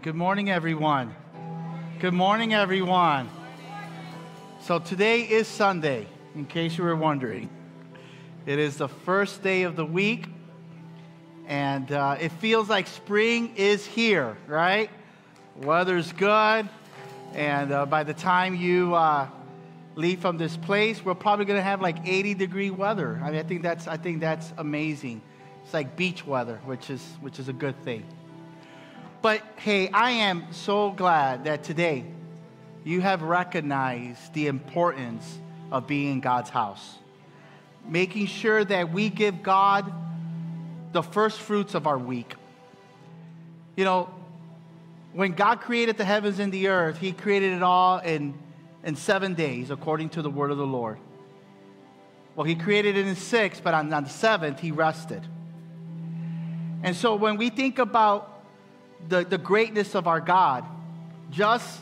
Good morning, everyone. Good morning, everyone. So today is Sunday, in case you were wondering. It is the first day of the week, and it feels like spring is here, right? Weather's good, and by the time you leave from this place, we're probably going to have like 80-degree weather. I mean, I think that's amazing. It's like beach weather, which is a good thing. But hey, I am so glad that today you have recognized the importance of being in God's house, making sure that we give God the first fruits of our week. You know, when God created the heavens and the earth, He created it all in 7 days, according to the word of the Lord. Well, He created it in 6, but on the 7th, He rested. And so when we think about the greatness of our God, just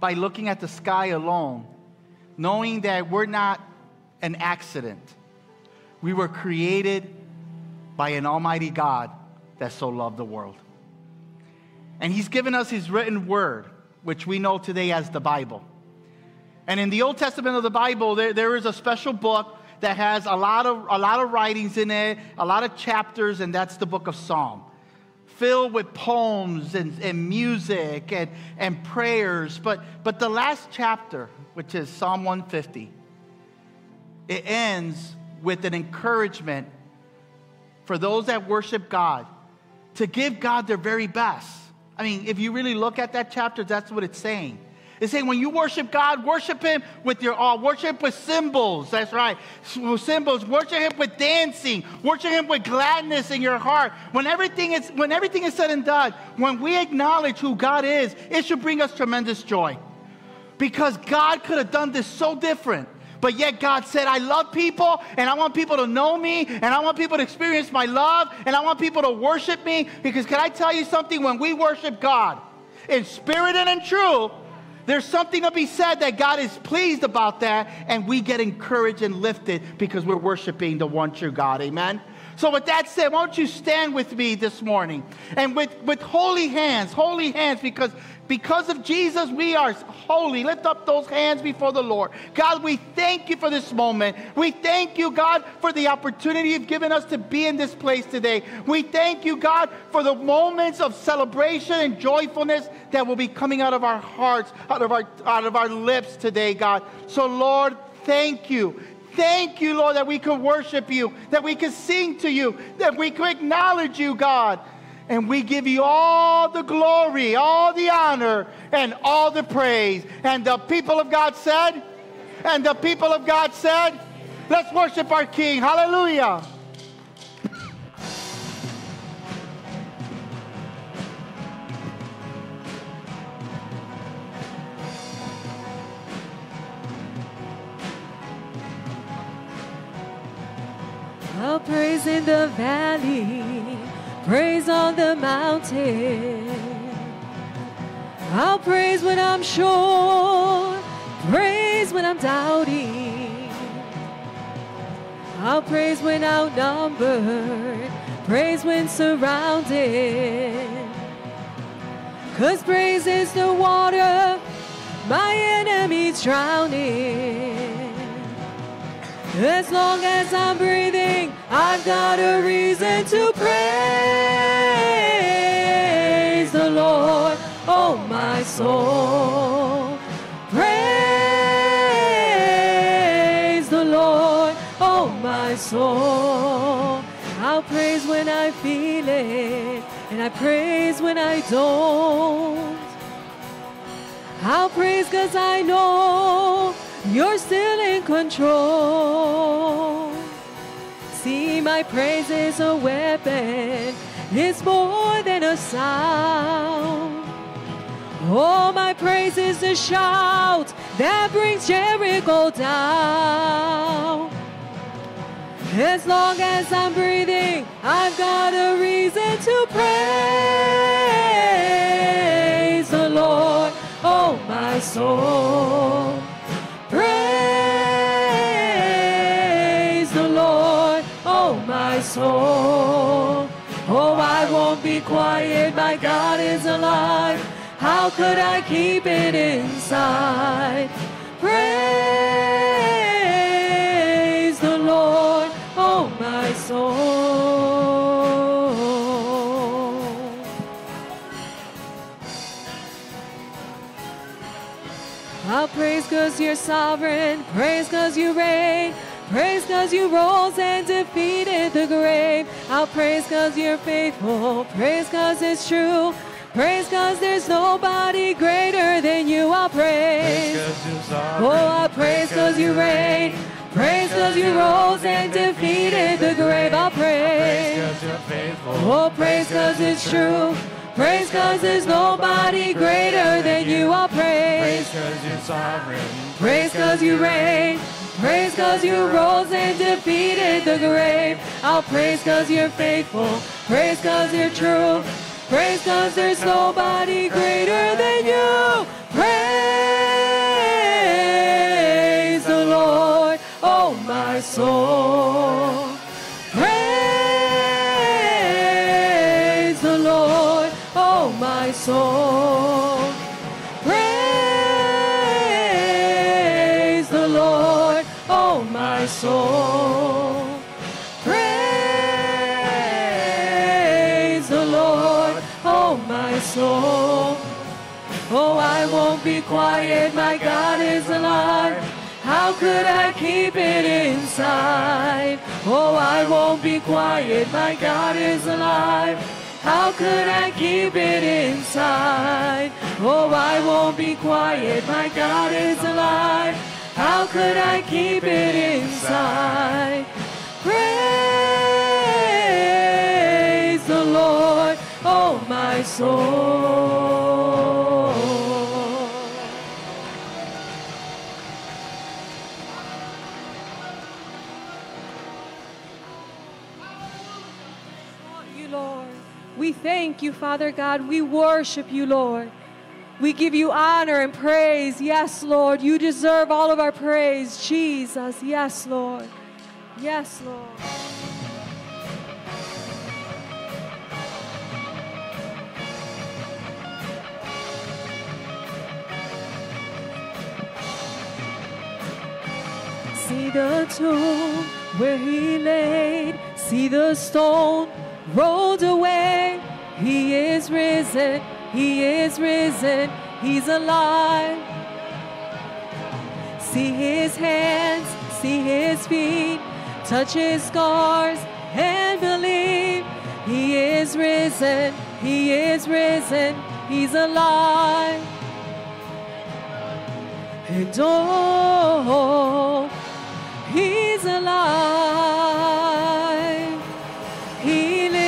by looking at the sky alone, knowing that we're not an accident. We were created by an almighty God that so loved the world. And He's given us His written word, which we know today as the Bible. And in the Old Testament of the Bible, there is a special book that has a lot of writings in it, a lot of chapters, and that's the book of Psalms, filled with poems and music and prayers. But the last chapter, which is Psalm 150, it ends with an encouragement for those that worship God to give God their very best. I mean, if you really look at that chapter, that's what it's saying. It's saying when you worship God, worship Him with your all. Worship with cymbals. That's right. Cymbals. Worship Him with dancing. Worship Him with gladness in your heart. When everything is said and done, when we acknowledge who God is, it should bring us tremendous joy. Because God could have done this so different. But yet God said, I love people, and I want people to know me, and I want people to experience my love, and I want people to worship me. Because can I tell you something? When we worship God in spirit and in truth, there's something to be said that God is pleased about that, and we get encouraged and lifted because we're worshiping the one true God. Amen? So with that said, why don't you stand with me this morning? And with holy hands, because of Jesus, we are holy. Lift up those hands before the Lord. God, we thank You for this moment. We thank You, God, for the opportunity You've given us to be in this place today. We thank You, God, for the moments of celebration and joyfulness that will be coming out of our hearts, out of our lips today, God. So, Lord, thank You. Thank You, Lord, that we can worship You, that we can sing to You, that we can acknowledge You, God. And we give You all the glory, all the honor, and all the praise. And the people of God said, and the people of God said, let's worship our King. Hallelujah. I'll praise in the valley, praise on the mountain. I'll praise when I'm sure, praise when I'm doubting. I'll praise when outnumbered, praise when surrounded. 'Cause praise is the water my enemy's drowning. As long as I'm breathing, I've got a reason to praise the Lord, oh my soul. Praise the Lord, oh my soul. I'll praise when I feel it, and I praise when I don't. I'll praise 'cause I know You're still in control. See, my praise is a weapon. It's more than a sound. Oh, my praise is a shout that brings Jericho down. As long as I'm breathing, I've got a reason to praise soul. Praise the Lord, oh my soul. Oh, I won't be quiet, my God is alive. How could I keep it inside? Praise the Lord, oh my soul. I'll praise 'cause you're sovereign, praise 'cause you reign, praise 'cause you rose and defeated the grave. I'll praise 'cause you're faithful, praise 'cause it's true, praise 'cause there's nobody greater than you. I'll praise, oh, I'll praise 'cause you reign, praise 'cause you rose and defeated the grave. I'll praise, oh, praise 'cause it's true, praise 'cause there's nobody greater than you. I'll praise, praise 'cause you reign, praise 'cause you rose and defeated the grave. I'll praise 'cause you're faithful, praise 'cause you're true, praise 'cause there's nobody greater than you. Praise the Lord, oh my soul. Praise the Lord, oh my soul. Soul, praise the Lord, oh my soul. Oh, I won't be quiet, my God is alive. How could I keep it inside? Oh, I won't be quiet, my God is alive. How could I keep it inside? Oh, I won't be quiet, my God is alive. How could I keep it inside? Praise the Lord, oh my soul. You, Lord. We thank you, Father God. We worship you, Lord. We give you honor and praise. Yes, Lord. You deserve all of our praise, Jesus. Yes, Lord. Yes, Lord. See the tomb where he laid. See the stone rolled away. He is risen. He is risen, he's alive. See his hands, see his feet, touch his scars and believe. He is risen, he is risen, he's alive. And oh, he's alive. He lives.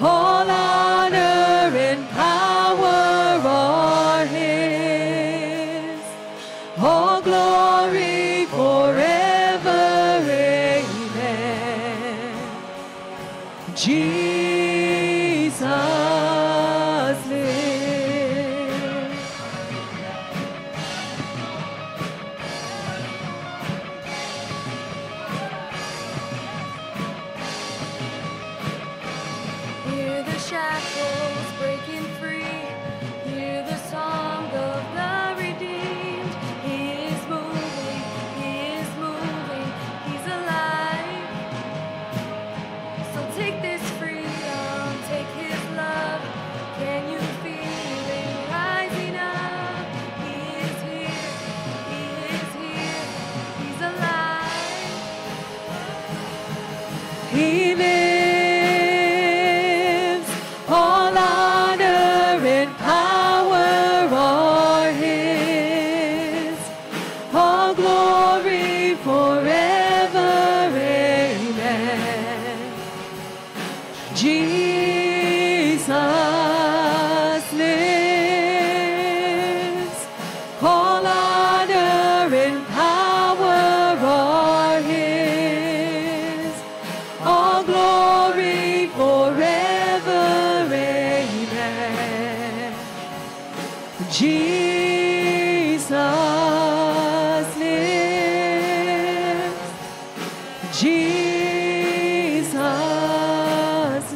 All honor and power are his. All glory forever, amen. Jesus lives. Hear the shackles breaking free. Hear the song of the redeemed. He is moving. He is moving. He's alive. So take this freedom. Take his love. Can you feel it rising up? He is here. He is here. He's alive. He lives, all honor and power are his, all glory forever, amen. Jesus lives, all honor and power are his, all glory forever, amen. Jesus lives. Jesus lives.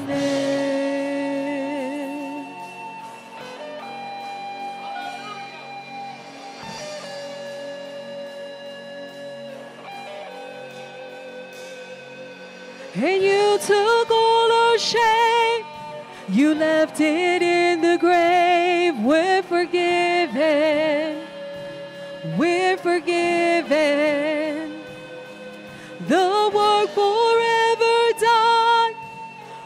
And you took all our shame, you left it in the grave. We're forgiven. We're forgiven. The work forever done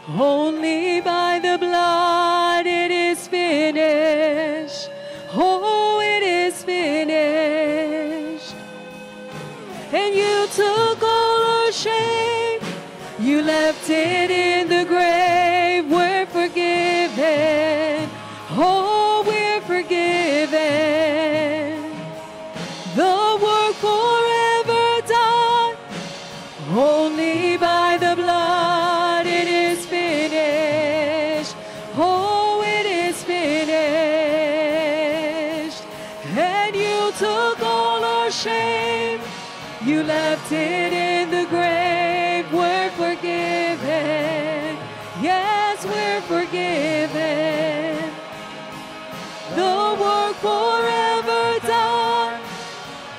only by the blood. It is finished. Oh, it is finished. And you took all our shame, you left it in the grave. We're forgiven. Oh, we're forgiven. The work forever done only by the blood. It is finished. Oh, it is finished. And you took all our shame, you left it in the grave. We're forgiven. Yes, we're forgiven. The work forever done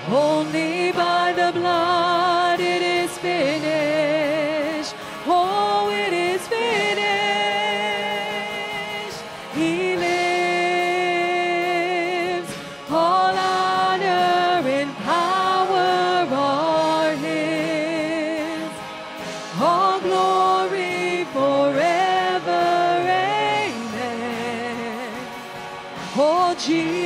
only by the blood. It is finished. Oh, it is finished. He lives. All honor and power are his. All glory forever. Amen. Oh, Jesus.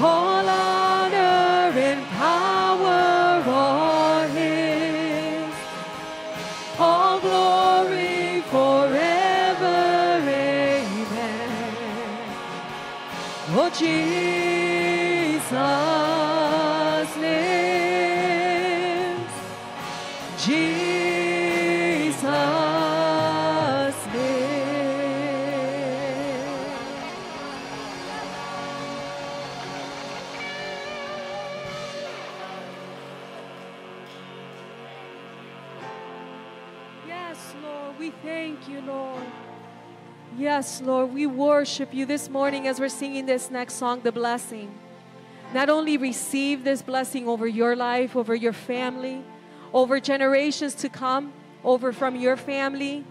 All honor and power are his. All glory forever. Amen. Oh, Jesus lives. Jesus lives. Yes, Lord, we thank you, Lord. Yes, Lord, we worship you this morning as we're singing this next song, The Blessing. Not only receive this blessing over your life, over your family, over generations to come, over from your family,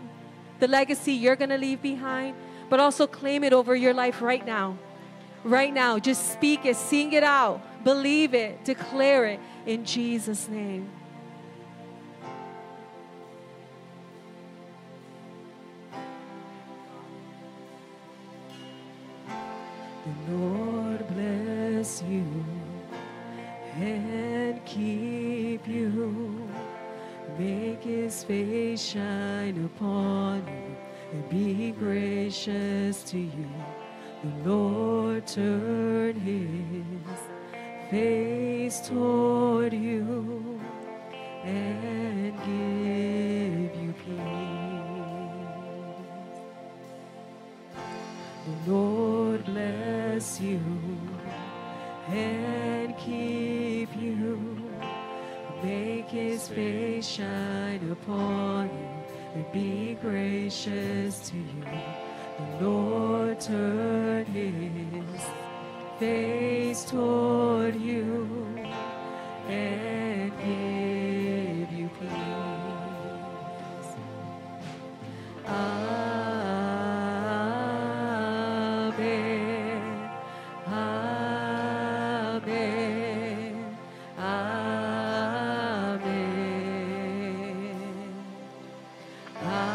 the legacy you're going to leave behind, but also claim it over your life right now. Right now, just speak it, sing it out, believe it, declare it in Jesus' name. The Lord bless you and keep you. Make his face shine upon you and be gracious to you. The Lord turn his face toward you and give you peace. The Lord bless you and keep you. Make his face shine upon you and be gracious to you. The Lord turn his face toward you and give you peace. Amen. Amen. Amen. Amen. Amen. Amen.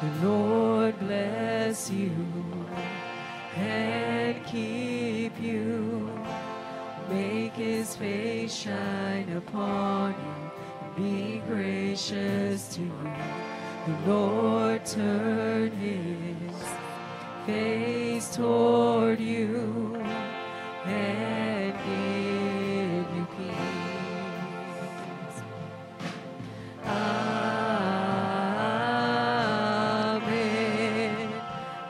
The Lord bless you and keep you. Make his face shine upon you. Be gracious to you. The Lord turned his face toward you and give you peace. Amen.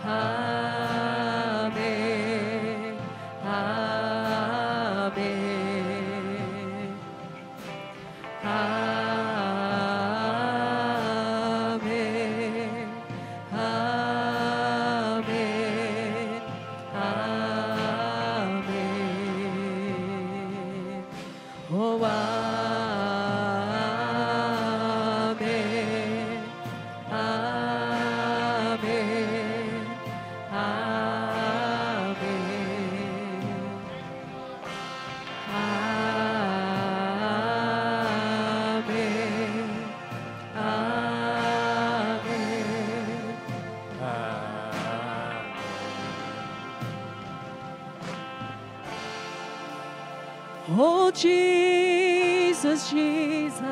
Amen. Amen. Amen. Oh, Jesus, Jesus,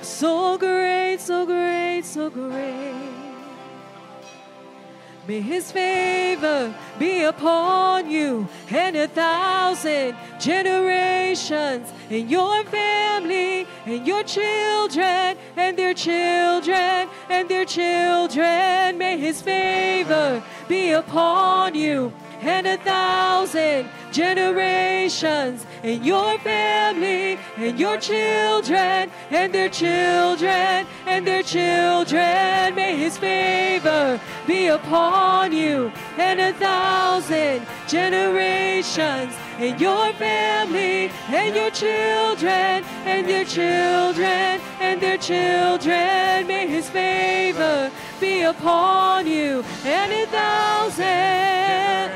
so great, so great, so great. May his favor be upon you and 1,000 generations in your family and your children and their children and their children. May his favor be upon you and 1,000 generations in your family and your children and their children and their children. May his favor be upon you and 1,000 generations in your family and your children and their children and their children. May his favor be upon you and 1,000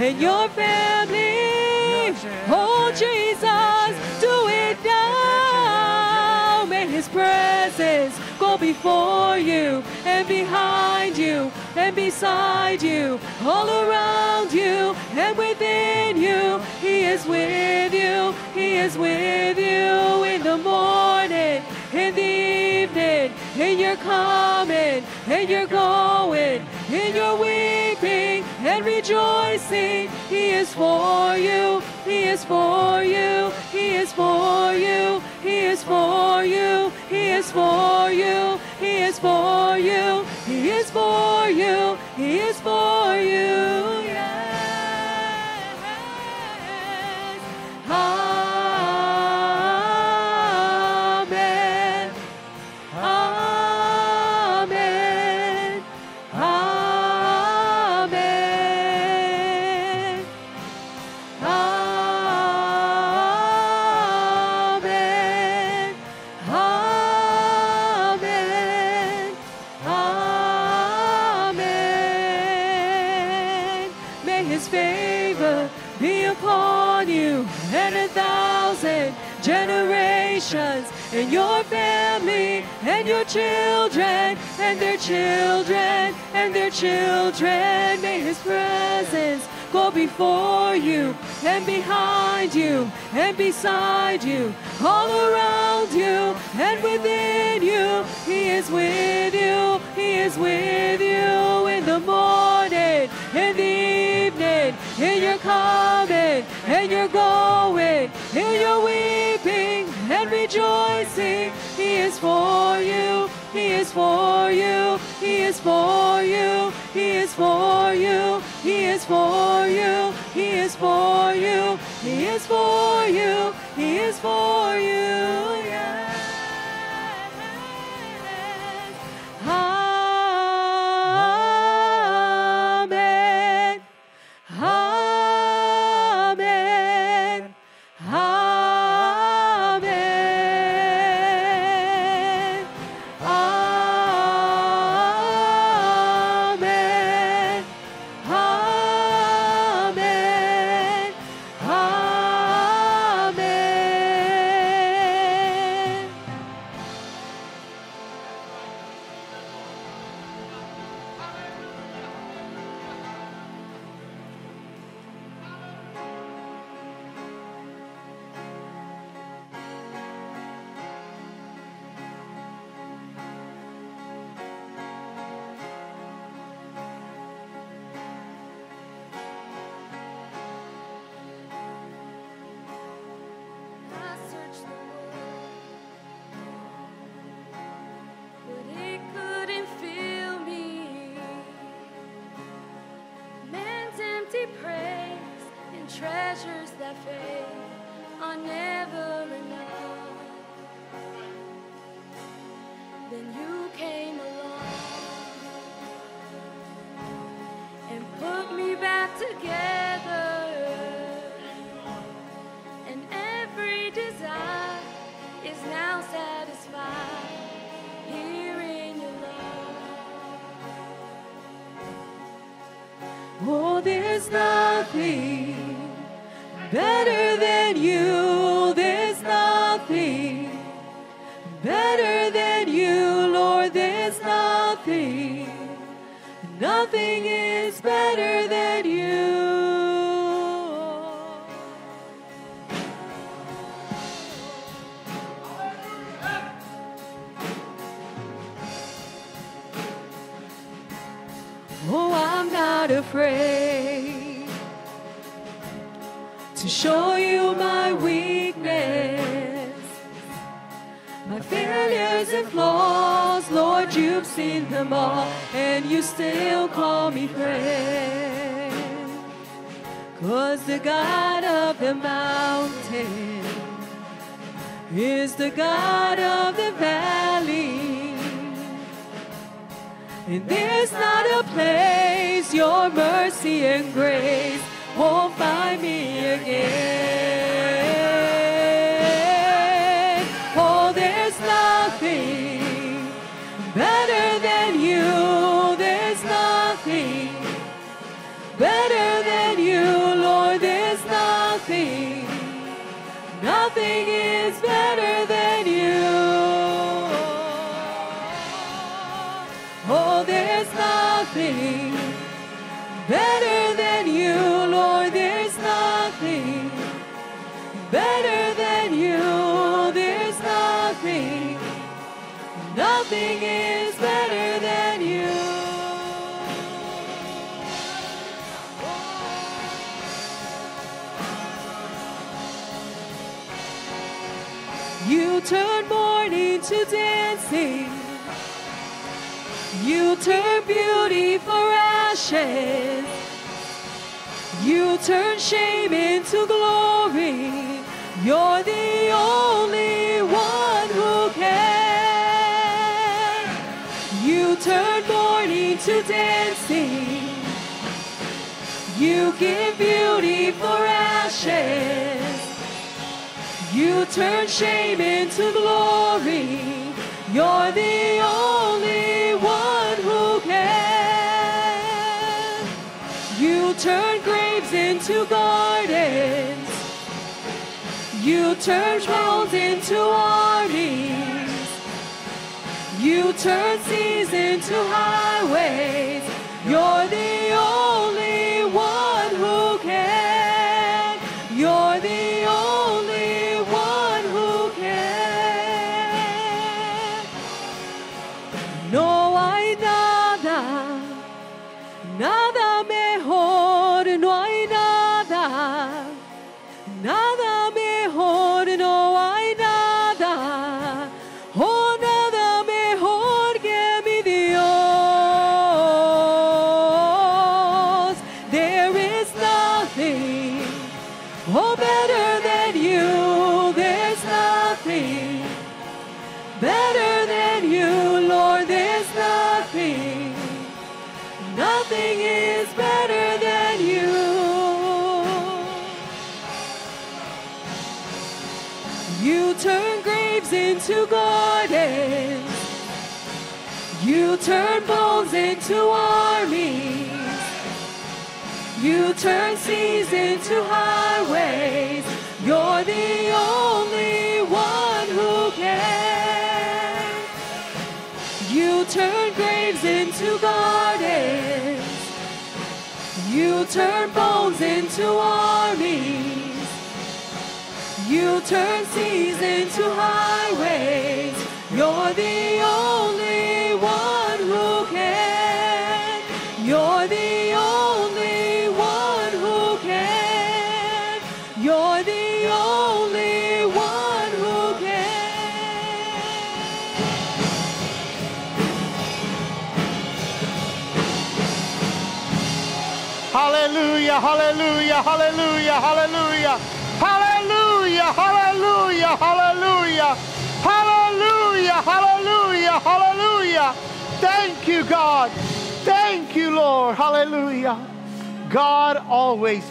and your family. Oh, Jesus, do it now. May his presence go before you and behind you and beside you, all around you and within you. He is with you. He is with you in the morning, in the evening, in your coming, in your going, in your weeping and rejoicing. He is for you. He is for you. He is for you. He is for you. He is for you. He is for you. He is for you. He is for you. Yes. Amen. Amen. Amen. Amen. Amen. Amen. May his favor be upon you and 1,000 generations in your family and your children and their children and their children. May his presence go before you and behind you and beside you, all around you and within you. He is with you. He is with you in the morning, in the evening, in your coming and your going, in your weeping and rejoicing. He is for you. He is for you. He is for you. He is for you. He is for you. He is for you. He is for you. He is for you. Yes. Amen. Amen. Amen.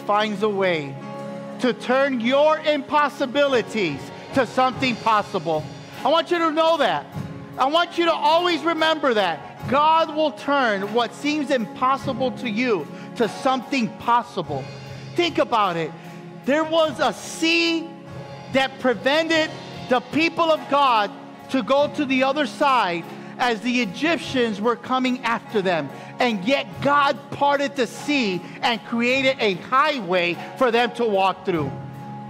Finds a way to turn your impossibilities to something possible. I want you to know that. I want you to always remember that. God will turn what seems impossible to you to something possible. Think about it. There was a sea that prevented the people of God to go to the other side as the Egyptians were coming after them. And yet God parted the sea and created a highway for them to walk through.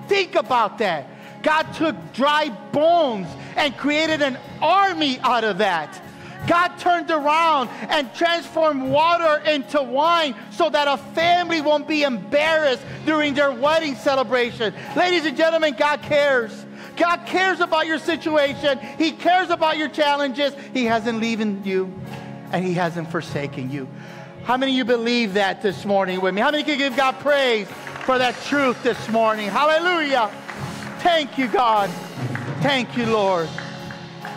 Think about that. God took dry bones and created an army out of that. God turned around and transformed water into wine so that a family won't be embarrassed during their wedding celebration. Ladies and gentlemen, God cares. God cares about your situation. He cares about your challenges. He hasn't leaving you, and He hasn't forsaken you. How many of you believe that this morning with me? How many can give God praise for that truth this morning? Hallelujah. Thank you, God. Thank you, Lord.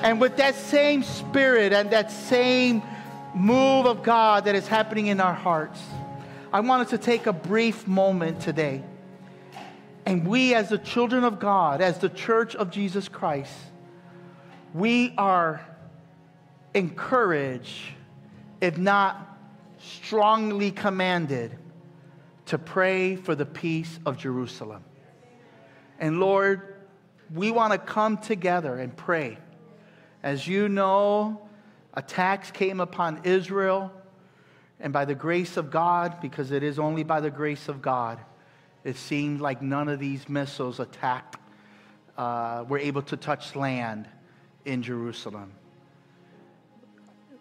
And with that same spirit and that same move of God that is happening in our hearts, I want us to take a brief moment today. And we as the children of God, as the church of Jesus Christ, we are encouraged, if not strongly commanded, to pray for the peace of Jerusalem. And Lord, we want to come together and pray. As you know, attacks came upon Israel, and by the grace of God, because it is only by the grace of God, it seemed like none of these missiles attacked, were able to touch land in Jerusalem.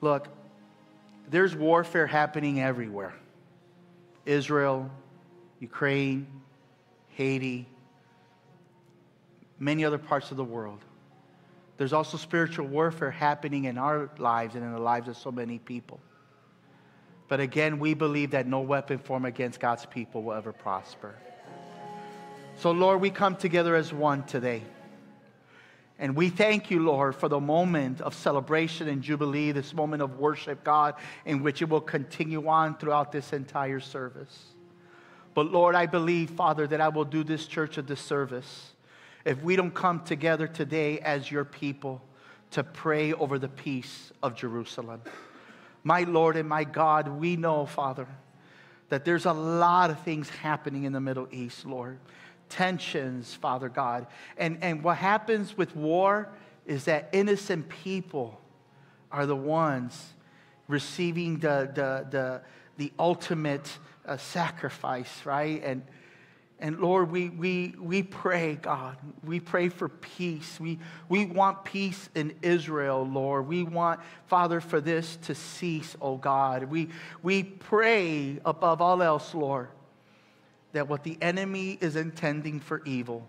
Look, there's warfare happening everywhere. Israel, Ukraine, Haiti, many other parts of the world. There's also spiritual warfare happening in our lives and in the lives of so many people. But again, we believe that no weapon formed against God's people will ever prosper. So, Lord, we come together as one today. And we thank you, Lord, for the moment of celebration and jubilee, this moment of worship, God, in which it will continue on throughout this entire service. But, Lord, I believe, Father, that I will do this church a disservice if we don't come together today as your people to pray over the peace of Jerusalem. My Lord and my God, we know, Father, that there's a lot of things happening in the Middle East, Lord. Tensions, Father God. And what happens with war is that innocent people are the ones receiving the ultimate sacrifice, right? And Lord, we pray, God. We pray for peace. We want peace in Israel, Lord. We want, Father, for this to cease, oh God. We pray above all else, Lord, that what the enemy is intending for evil,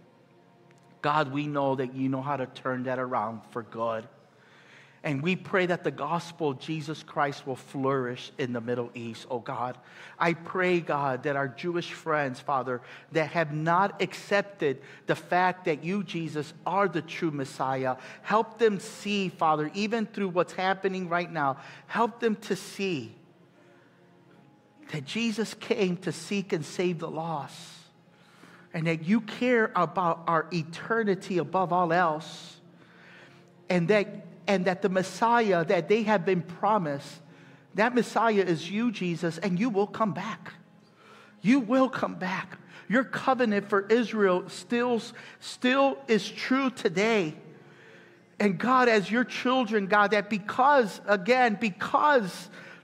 God, we know that you know how to turn that around for good. And we pray that the gospel of Jesus Christ will flourish in the Middle East, oh God. I pray, God, that our Jewish friends, Father, that have not accepted the fact that you, Jesus, are the true Messiah, help them see, Father, even through what's happening right now, help them to see that Jesus came to seek and save the lost, and that you care about our eternity above all else, and that the Messiah that they have been promised, that Messiah is you, Jesus, and you will come back. You will come back. Your covenant for Israel still is true today. And God, as your children, God, that because,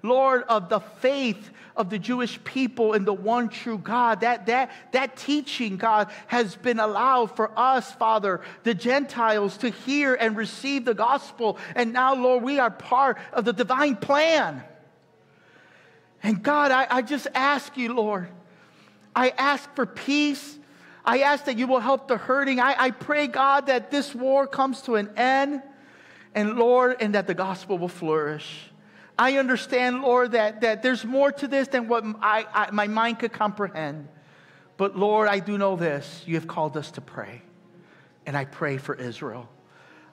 Lord, of the faith of the Jewish people in the one true God, that teaching, God, has been allowed for us, Father, the Gentiles, to hear and receive the gospel. And now, Lord, we are part of the divine plan. And God, I just ask you, Lord, I ask for peace. I ask that you will help the hurting. I pray, God, that this war comes to an end, and Lord, and that the gospel will flourish. I understand, Lord, that there's more to this than what my mind could comprehend. But, Lord, I do know this. You have called us to pray. And I pray for Israel.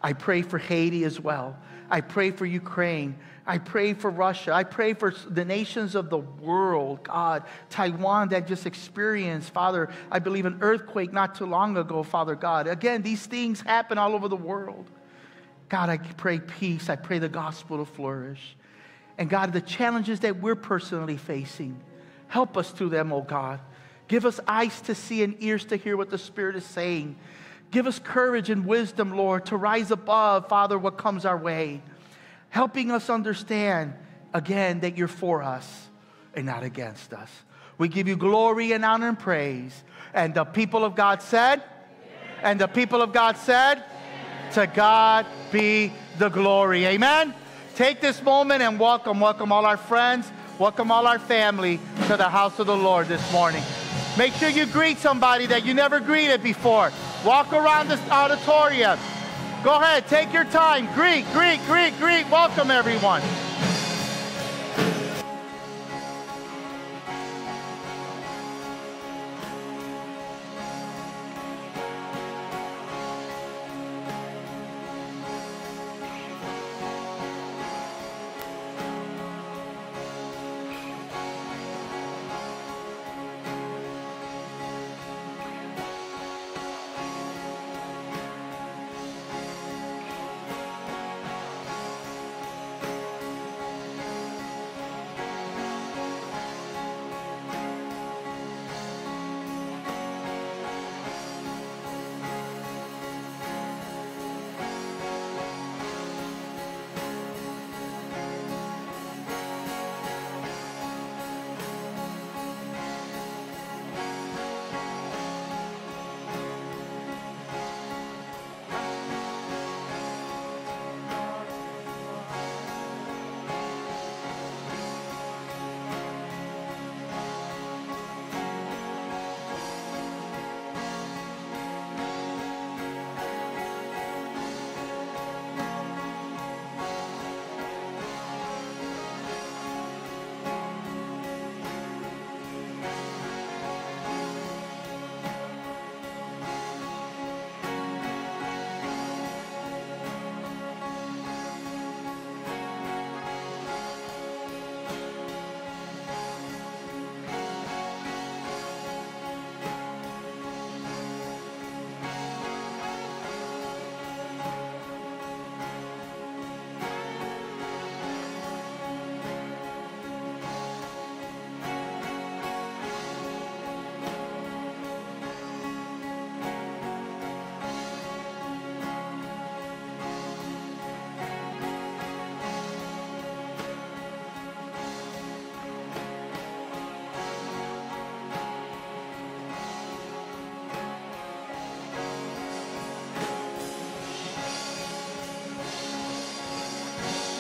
I pray for Haiti as well. I pray for Ukraine. I pray for Russia. I pray for the nations of the world, God. Taiwan that just experienced, Father, I believe an earthquake not too long ago, Father God. Again, these things happen all over the world. God, I pray peace. I pray the gospel to flourish. And God, the challenges that we're personally facing, help us through them, oh God. Give us eyes to see and ears to hear what the Spirit is saying. Give us courage and wisdom, Lord, to rise above, Father, what comes our way. Helping us understand, again, that you're for us and not against us. We give you glory and honor and praise. And the people of God said, amen. And the people of God said, amen. To God be the glory. Amen. Take this moment and welcome all our friends, welcome all our family to the house of the Lord this morning. Make sure you greet somebody that you never greeted before. Walk around this auditorium. Go ahead, take your time. Greet. Welcome everyone.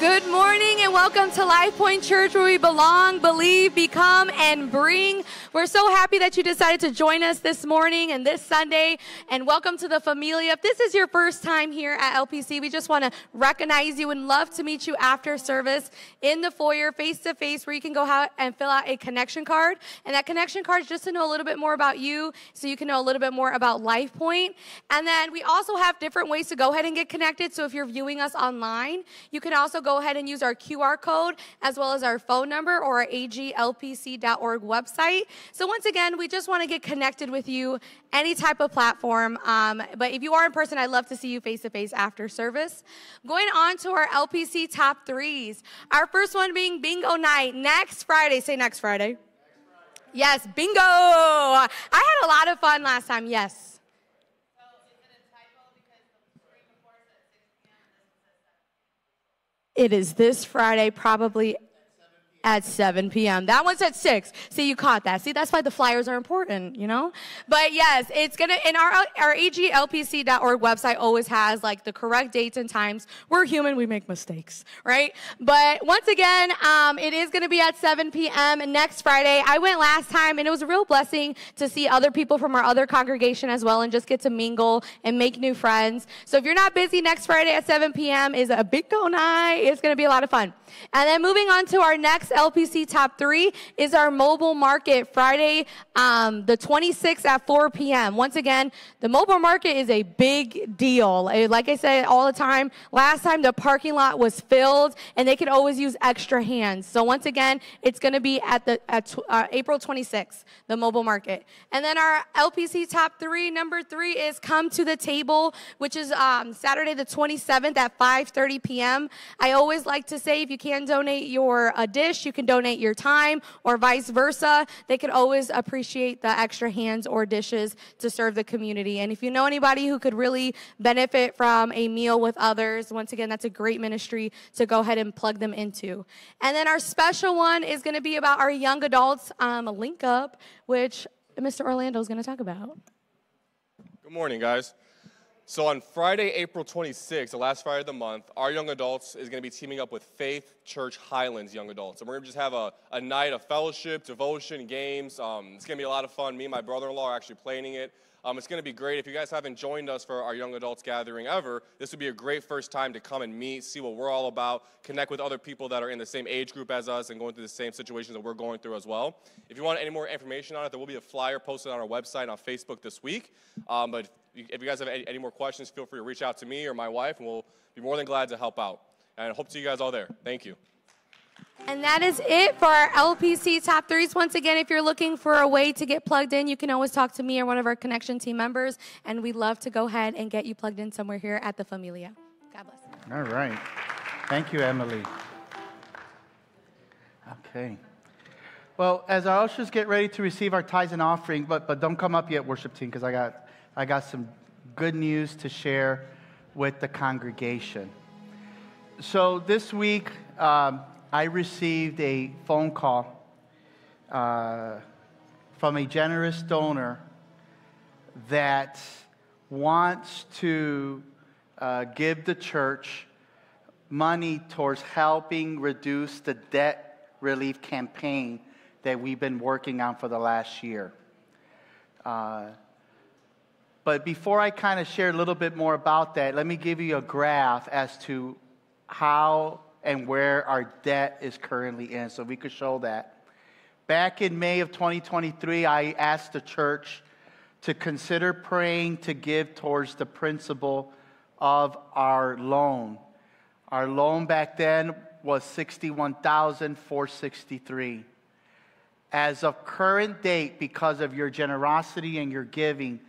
Good morning and welcome to Life Point Church, where we belong, believe, become, and bring. We're so happy that you decided to join us this morning and this Sunday, and welcome to the familia. If this is your first time here at LPC, we just want to recognize you and love to meet you after service in the foyer, face-to-face, where you can go out and fill out a connection card. And that connection card is just to know a little bit more about you, so you can know a little bit more about Life Point. And then we also have different ways to go ahead and get connected. So if you're viewing us online, you can also go ahead and use our QR code as well as our phone number or our aglpc.org website. So once again, we just want to get connected with you, any type of platform. But if you are in person, I'd love to see you face-to-face after service. Going on to our LPC top threes. Our first one being bingo night next Friday. Say next Friday. Yes, bingo. I had a lot of fun last time. Yes. It is this Friday, probably at 7 p.m. That one's at 6. See, you caught that. See, that's why the flyers are important, you know? But yes, it's going to, and our aglpc.org website always has like the correct dates and times. We're human, we make mistakes, right? But once again, it is going to be at 7 p.m. next Friday. I went last time and it was a real blessing to see other people from our other congregation as well and just get to mingle and make new friends. So if you're not busy, next Friday at 7 p.m. is a bingo night. It's going to be a lot of fun. And then moving on to our next LPC Top 3 is our mobile market Friday, the 26th at 4 p.m. Once again, the mobile market is a big deal. Like I said all the time, last time the parking lot was filled, and they could always use extra hands. So once again, it's going to be at April 26th, the mobile market. And then our LPC Top 3, number 3 is Come to the Table, which is Saturday the 27th at 5:30 p.m. I always like to say if you can donate your dish, you can donate your time, or vice versa. They could always appreciate the extra hands or dishes to serve the community. And if you know anybody who could really benefit from a meal with others, once again, that's a great ministry to go ahead and plug them into. And then our special one is going to be about our young adults link up, which Mr. Orlando is going to talk about. Good morning, guys. So on Friday, April 26th, the last Friday of the month, our young adults is going to be teaming up with Faith Church Highlands young adults. And we're going to just have a night of fellowship, devotion, games. It's going to be a lot of fun. Me and my brother-in-law are actually planning it. It's going to be great. If you guys haven't joined us for our young adults gathering ever, this would be a great first time to come and meet, see what we're all about, connect with other people that are in the same age group as us and going through the same situations that we're going through as well. If you want any more information on it, there will be a flyer posted on our website and on Facebook this week. But if you guys have any more questions, feel free to reach out to me or my wife, and we'll be more than glad to help out. And I hope to see you guys all there. Thank you. And that is it for our LPC Top 3s. Once again, if you're looking for a way to get plugged in, you can always talk to me or one of our Connection team members, and we'd love to go ahead and get you plugged in somewhere here at the Familia. God bless. All right. Thank you, Emily. Okay. Well, as our ushers get ready to receive our tithes and offering, but don't come up yet, worship team, because I got some good news to share with the congregation. So this week, I received a phone call from a generous donor that wants to give the church money towards helping reduce the debt relief campaign that we've been working on for the last year. But before I kind of share a little bit more about that, let me give you a graph as to how and where our debt is currently in, so we could show that. Back in May of 2023, I asked the church to consider praying to give towards the principal of our loan. Our loan back then was $61,463. As of current date, because of your generosity and your giving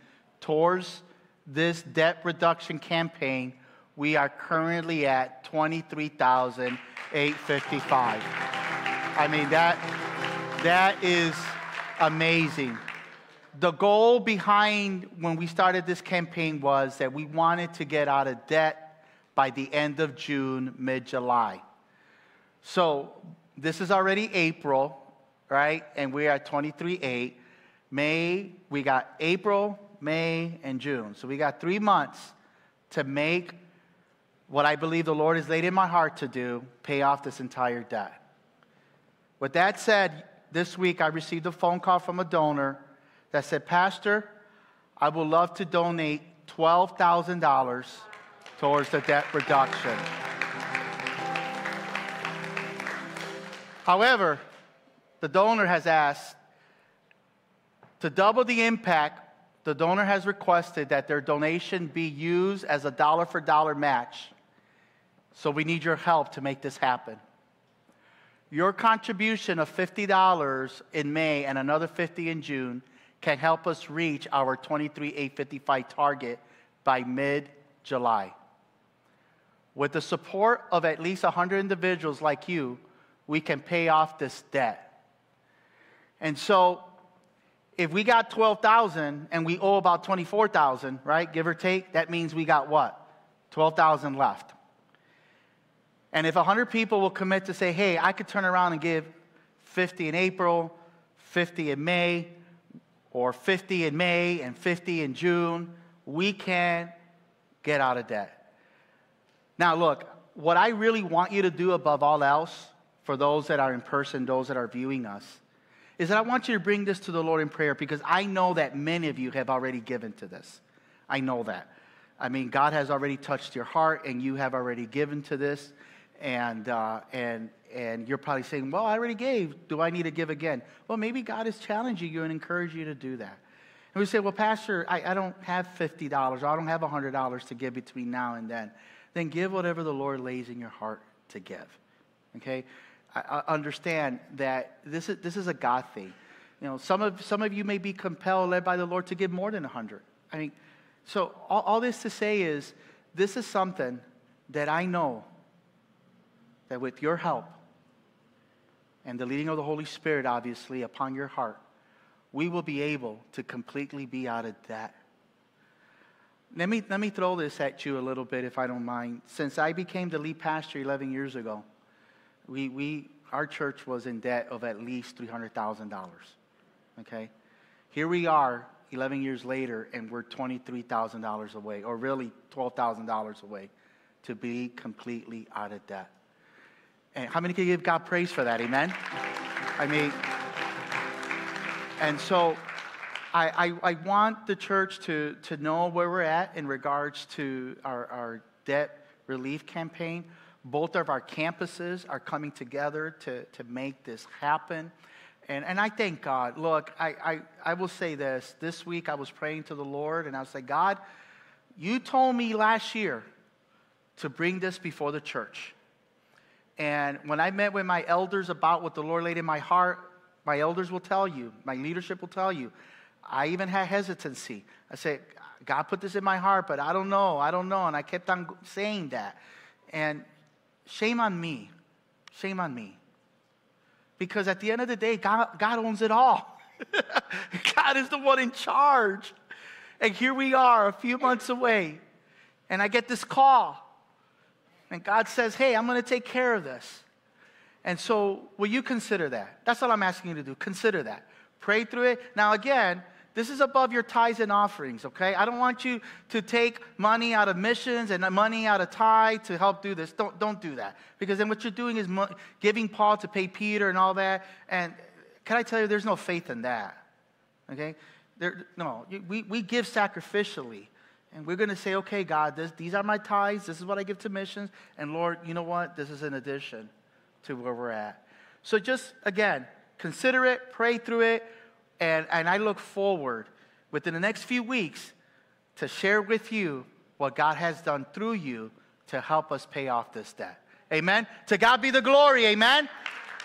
towards this debt reduction campaign, we are currently at $23,855. I mean, that is amazing. The goal behind when we started this campaign was that we wanted to get out of debt by the end of June, mid-July. So this is already April, right? And we are at $23,800. May, we got April, May, and June. So we got 3 months to make what I believe the Lord has laid in my heart to do, pay off this entire debt. With that said, this week I received a phone call from a donor that said, "Pastor, I would love to donate $12,000 towards the debt reduction. However, the donor has asked, to double the impact, the donor has requested that their donation be used as a dollar-for-dollar match. So we need your help to make this happen. Your contribution of $50 in May and another $50 in June can help us reach our $23,855 target by mid-July. With the support of at least 100 individuals like you, we can pay off this debt." And so if we got $12,000 and we owe about $24,000, right, give or take, that means we got what? $12,000 left. And if 100 people will commit to say, "Hey, I could turn around and give $50 in April, $50 in May, or $50 in May and $50 in June," we can get out of debt. Now, look, what I really want you to do above all else, for those that are in person, those that are viewing us, is that I want you to bring this to the Lord in prayer, because I know that many of you have already given to this. I know that. I mean, God has already touched your heart, and you have already given to this. And you're probably saying, well, I already gave. Do I need to give again? Well, maybe God is challenging you and encouraging you to do that. And we say, well, Pastor, I don't have $50, or I don't have $100 to give between now and then. Then give whatever the Lord lays in your heart to give. Okay? I understand that this is a God thing. You know, some of you may be compelled, led by the Lord, to give more than 100. I mean, so all this to say is, this is something that I know that with your help and the leading of the Holy Spirit, obviously, upon your heart, we will be able to completely be out of debt. Let me throw this at you a little bit, if I don't mind. Since I became the lead pastor 11 years ago, our church was in debt of at least $300,000. Okay? Here we are 11 years later, and we're $23,000 away, or really $12,000 away, to be completely out of debt. And how many can give God praise for that? Amen? I mean, and so I want the church to know where we're at in regards to our debt relief campaign. Both of our campuses are coming together to make this happen. And I thank God. Look, I will say this. This week I was praying to the Lord, and I was like, God, you told me last year to bring this before the church. And when I met with my elders about what the Lord laid in my heart, my elders will tell you, my leadership will tell you, I even had hesitancy. I said, God put this in my heart, but I don't know. And I kept on saying that. And shame on me. Because at the end of the day, God owns it all. God is the one in charge. And here we are a few months away, and I get this call. And God says, hey, I'm going to take care of this. And so will you consider that? That's all I'm asking you to do. Consider that. Pray through it. Now, again, this is above your tithes and offerings, okay? I don't want you to take money out of missions and money out of tithe to help do this. Don't do that. Because then what you're doing is giving Paul to pay Peter and all that. And can I tell you, there's no faith in that, okay? We give sacrificially. And we're going to say, okay, God, these are my tithes. This is what I give to missions. And Lord, you know what? This is an addition to where we're at. So just, again, consider it, pray through it. And I look forward within the next few weeks to share with you what God has done through you to help us pay off this debt. Amen? To God be the glory. Amen?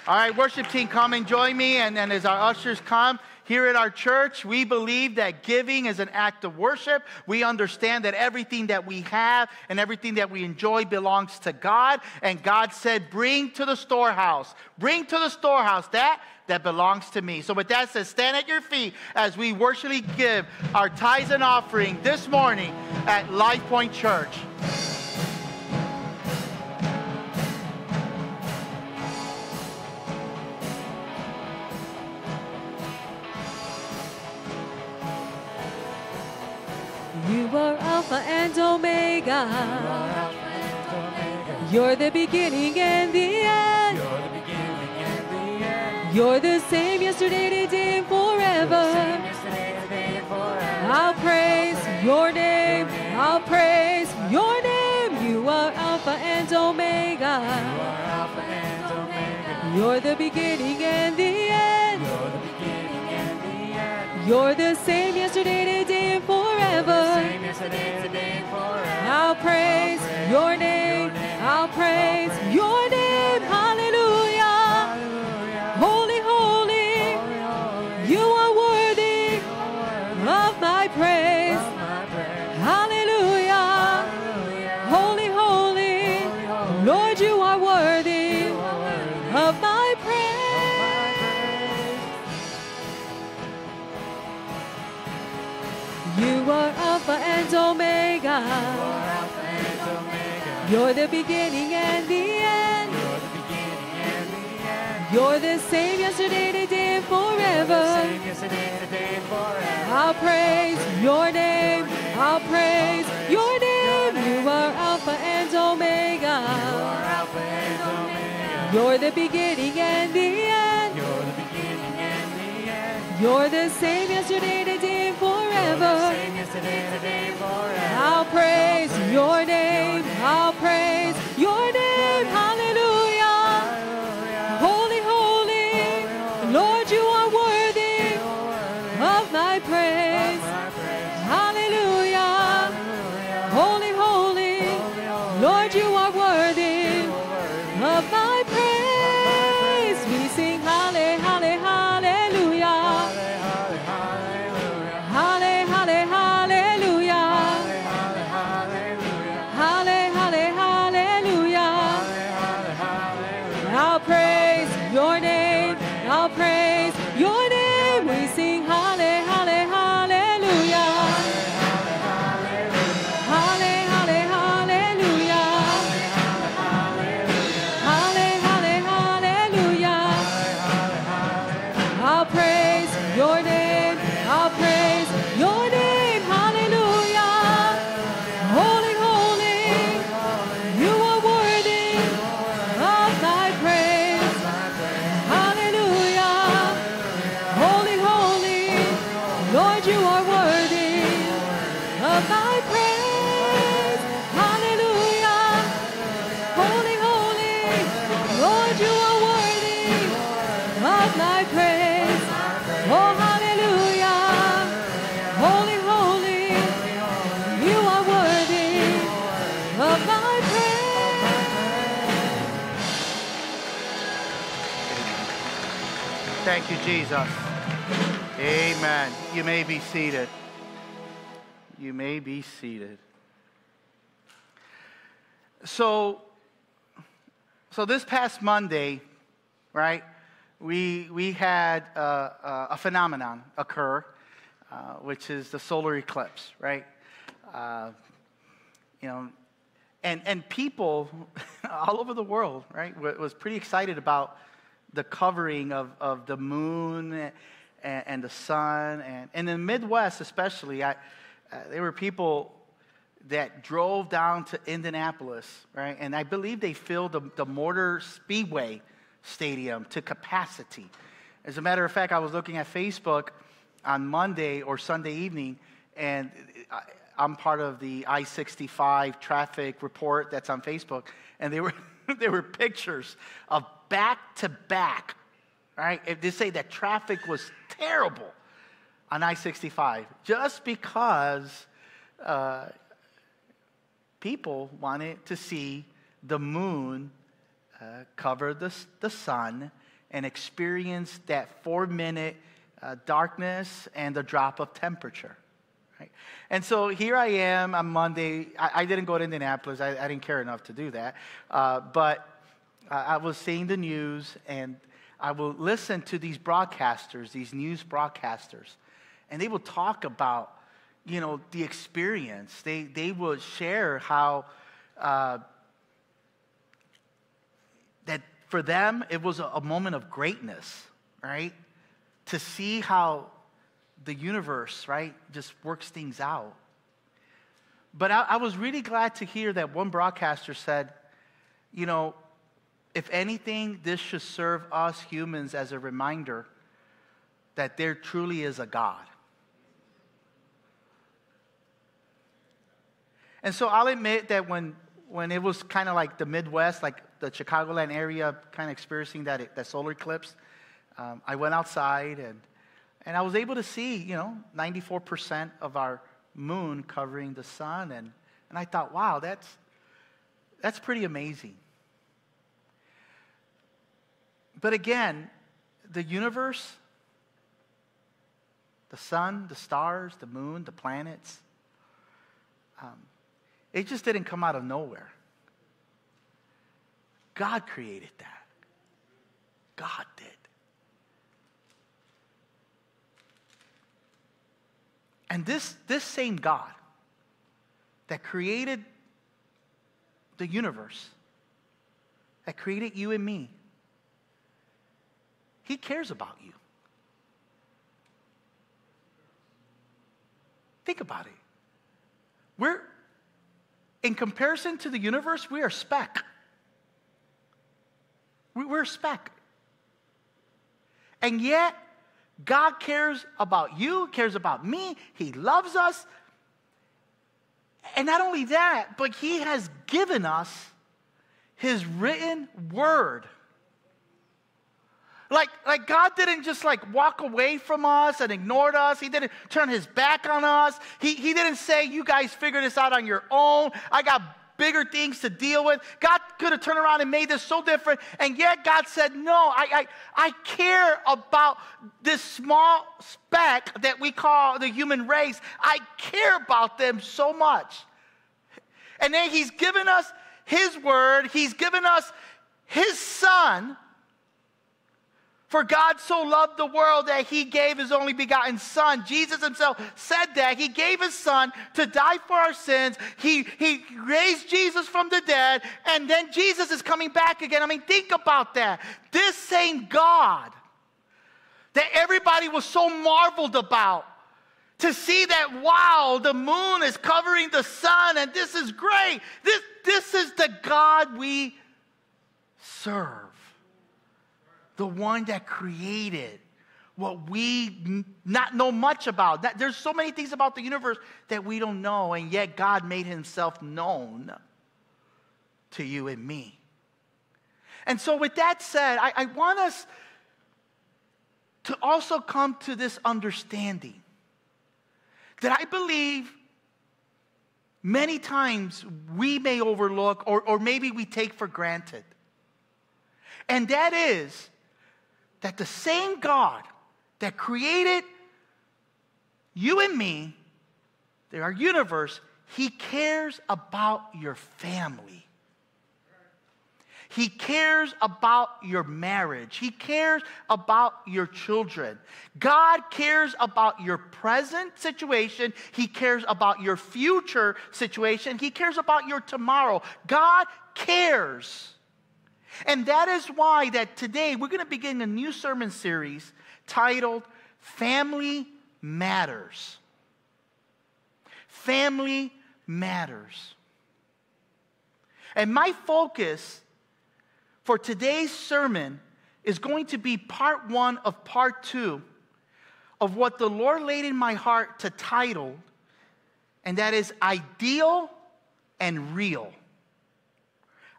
All right, worship team, come and join me. And as our ushers come, here at our church, we believe that giving is an act of worship. We understand that everything that we have and everything that we enjoy belongs to God. And God said, bring to the storehouse. Bring to the storehouse that belongs to me. So with that said, stand at your feet as we worshipfully give our tithes and offering this morning at Life Point Church. You are Alpha and Omega. You're the beginning and the end. You're the same yesterday, today, and forever. I'll praise your name. I'll praise your name. You are Alpha and Omega. You're the beginning and the end. You're the same yesterday, today, and forever. I'll praise your name. I'll praise your name. Hallelujah. Holy, holy. You are worthy of my praise. Hallelujah. Holy, holy. Lord, you are worthy of my praise. You are Alpha and Omega. You're the beginning and the end. You're the same yesterday, today, and forever. I'll praise your name. I'll praise your name. You are Alpha and Omega. You're the beginning and the end. You're the same yesterday, today, and forever. I'll praise your name. I'll praise your name. Hallelujah. Thank you, Jesus. Amen. You may be seated. You may be seated. So this past Monday, right, we had a phenomenon occur, which is the solar eclipse, right? You know, and people all over the world, right, was pretty excited about the covering of the moon and the sun. And in the Midwest especially, there were people that drove down to Indianapolis, right? And I believe they filled the Motor Speedway Stadium to capacity. As a matter of fact, I was looking at Facebook on Monday or Sunday evening, and I'm part of the I-65 traffic report that's on Facebook, and there were pictures of back-to-back, right? They say that traffic was terrible on I-65 just because people wanted to see the moon cover the sun and experience that 4-minute darkness and the drop of temperature. Right? And so here I am on Monday. I didn't go to Indianapolis. I didn't care enough to do that. But I was seeing the news, and I will listen to these broadcasters, these news broadcasters, and they will talk about, you know, the experience. They would share how that for them it was a moment of greatness, right? To see how the universe, right, just works things out. But I was really glad to hear that one broadcaster said, you know, if anything, this should serve us humans as a reminder that there truly is a God. And so I'll admit that when it was kind of like the Midwest, like the Chicagoland area, kind of experiencing that solar eclipse, I went outside and I was able to see, you know, 94% of our moon covering the sun. And I thought, wow, that's pretty amazing. But again, the universe, the sun, the stars, the moon, the planets, it just didn't come out of nowhere. God created that. God did. And this same God that created the universe, that created you and me, He cares about you. Think about it. We're, in comparison to the universe, we are a speck. We're a speck. And yet, God cares about you, cares about me. He loves us. And not only that, but He has given us His written word. Like God didn't just like walk away from us and ignored us. He didn't turn His back on us. He didn't say, you guys figure this out on your own. I got bigger things to deal with. God could have turned around and made this so different. And yet God said, no, I care about this small speck that we call the human race. I care about them so much. And then He's given us His word. He's given us His Son. For God so loved the world that He gave His only begotten Son. Jesus Himself said that. He gave His Son to die for our sins. He raised Jesus from the dead. And then Jesus is coming back again. I mean, think about that. This same God that everybody was so marveled about. To see that, wow, the moon is covering the sun. And this is great. This is the God we serve. The one that created what we not know much about. There's so many things about the universe that we don't know, and yet God made Himself known to you and me. And so with that said, I want us to also come to this understanding that I believe many times we may overlook or maybe we take for granted. And that is that the same God that created you and me, our universe, he cares about your family. He cares about your marriage. He cares about your children. God cares about your present situation. He cares about your future situation. He cares about your tomorrow. God cares. And that is why that today we're going to begin a new sermon series titled Family Matters. Family Matters. And my focus for today's sermon is going to be part one of part two of what the Lord laid in my heart to title, and that is Ideal and Real.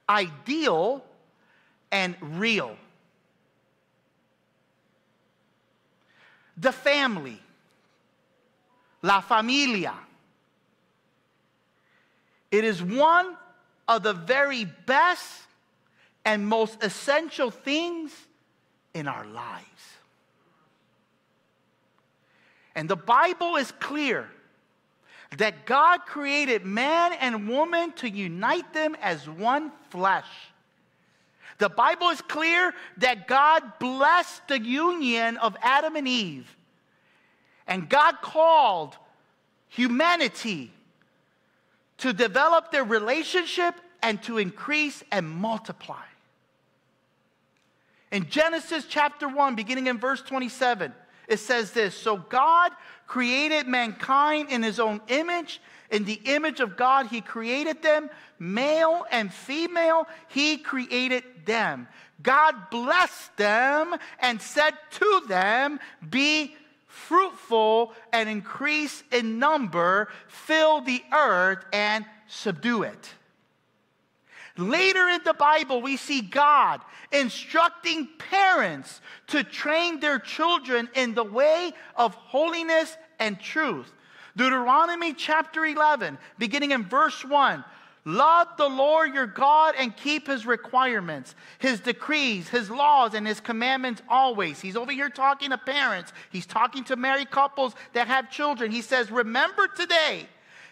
Ideal and Real. The family, la familia. It is one of the very best and most essential things in our lives. And the Bible is clear that God created man and woman to unite them as one flesh. The Bible is clear that God blessed the union of Adam and Eve. And God called humanity to develop their relationship and to increase and multiply. In Genesis chapter 1, beginning in verse 27, it says this: So God created mankind in his own image. In the image of God, he created them. Male and female, he created them. God blessed them and said to them, Be fruitful and increase in number. Fill the earth and subdue it. Later in the Bible, we see God instructing parents to train their children in the way of holiness and truth. Deuteronomy chapter 11, beginning in verse 1. Love the Lord your God and keep his requirements, his decrees, his laws, and his commandments always. He's over here talking to parents. He's talking to married couples that have children. He says, remember today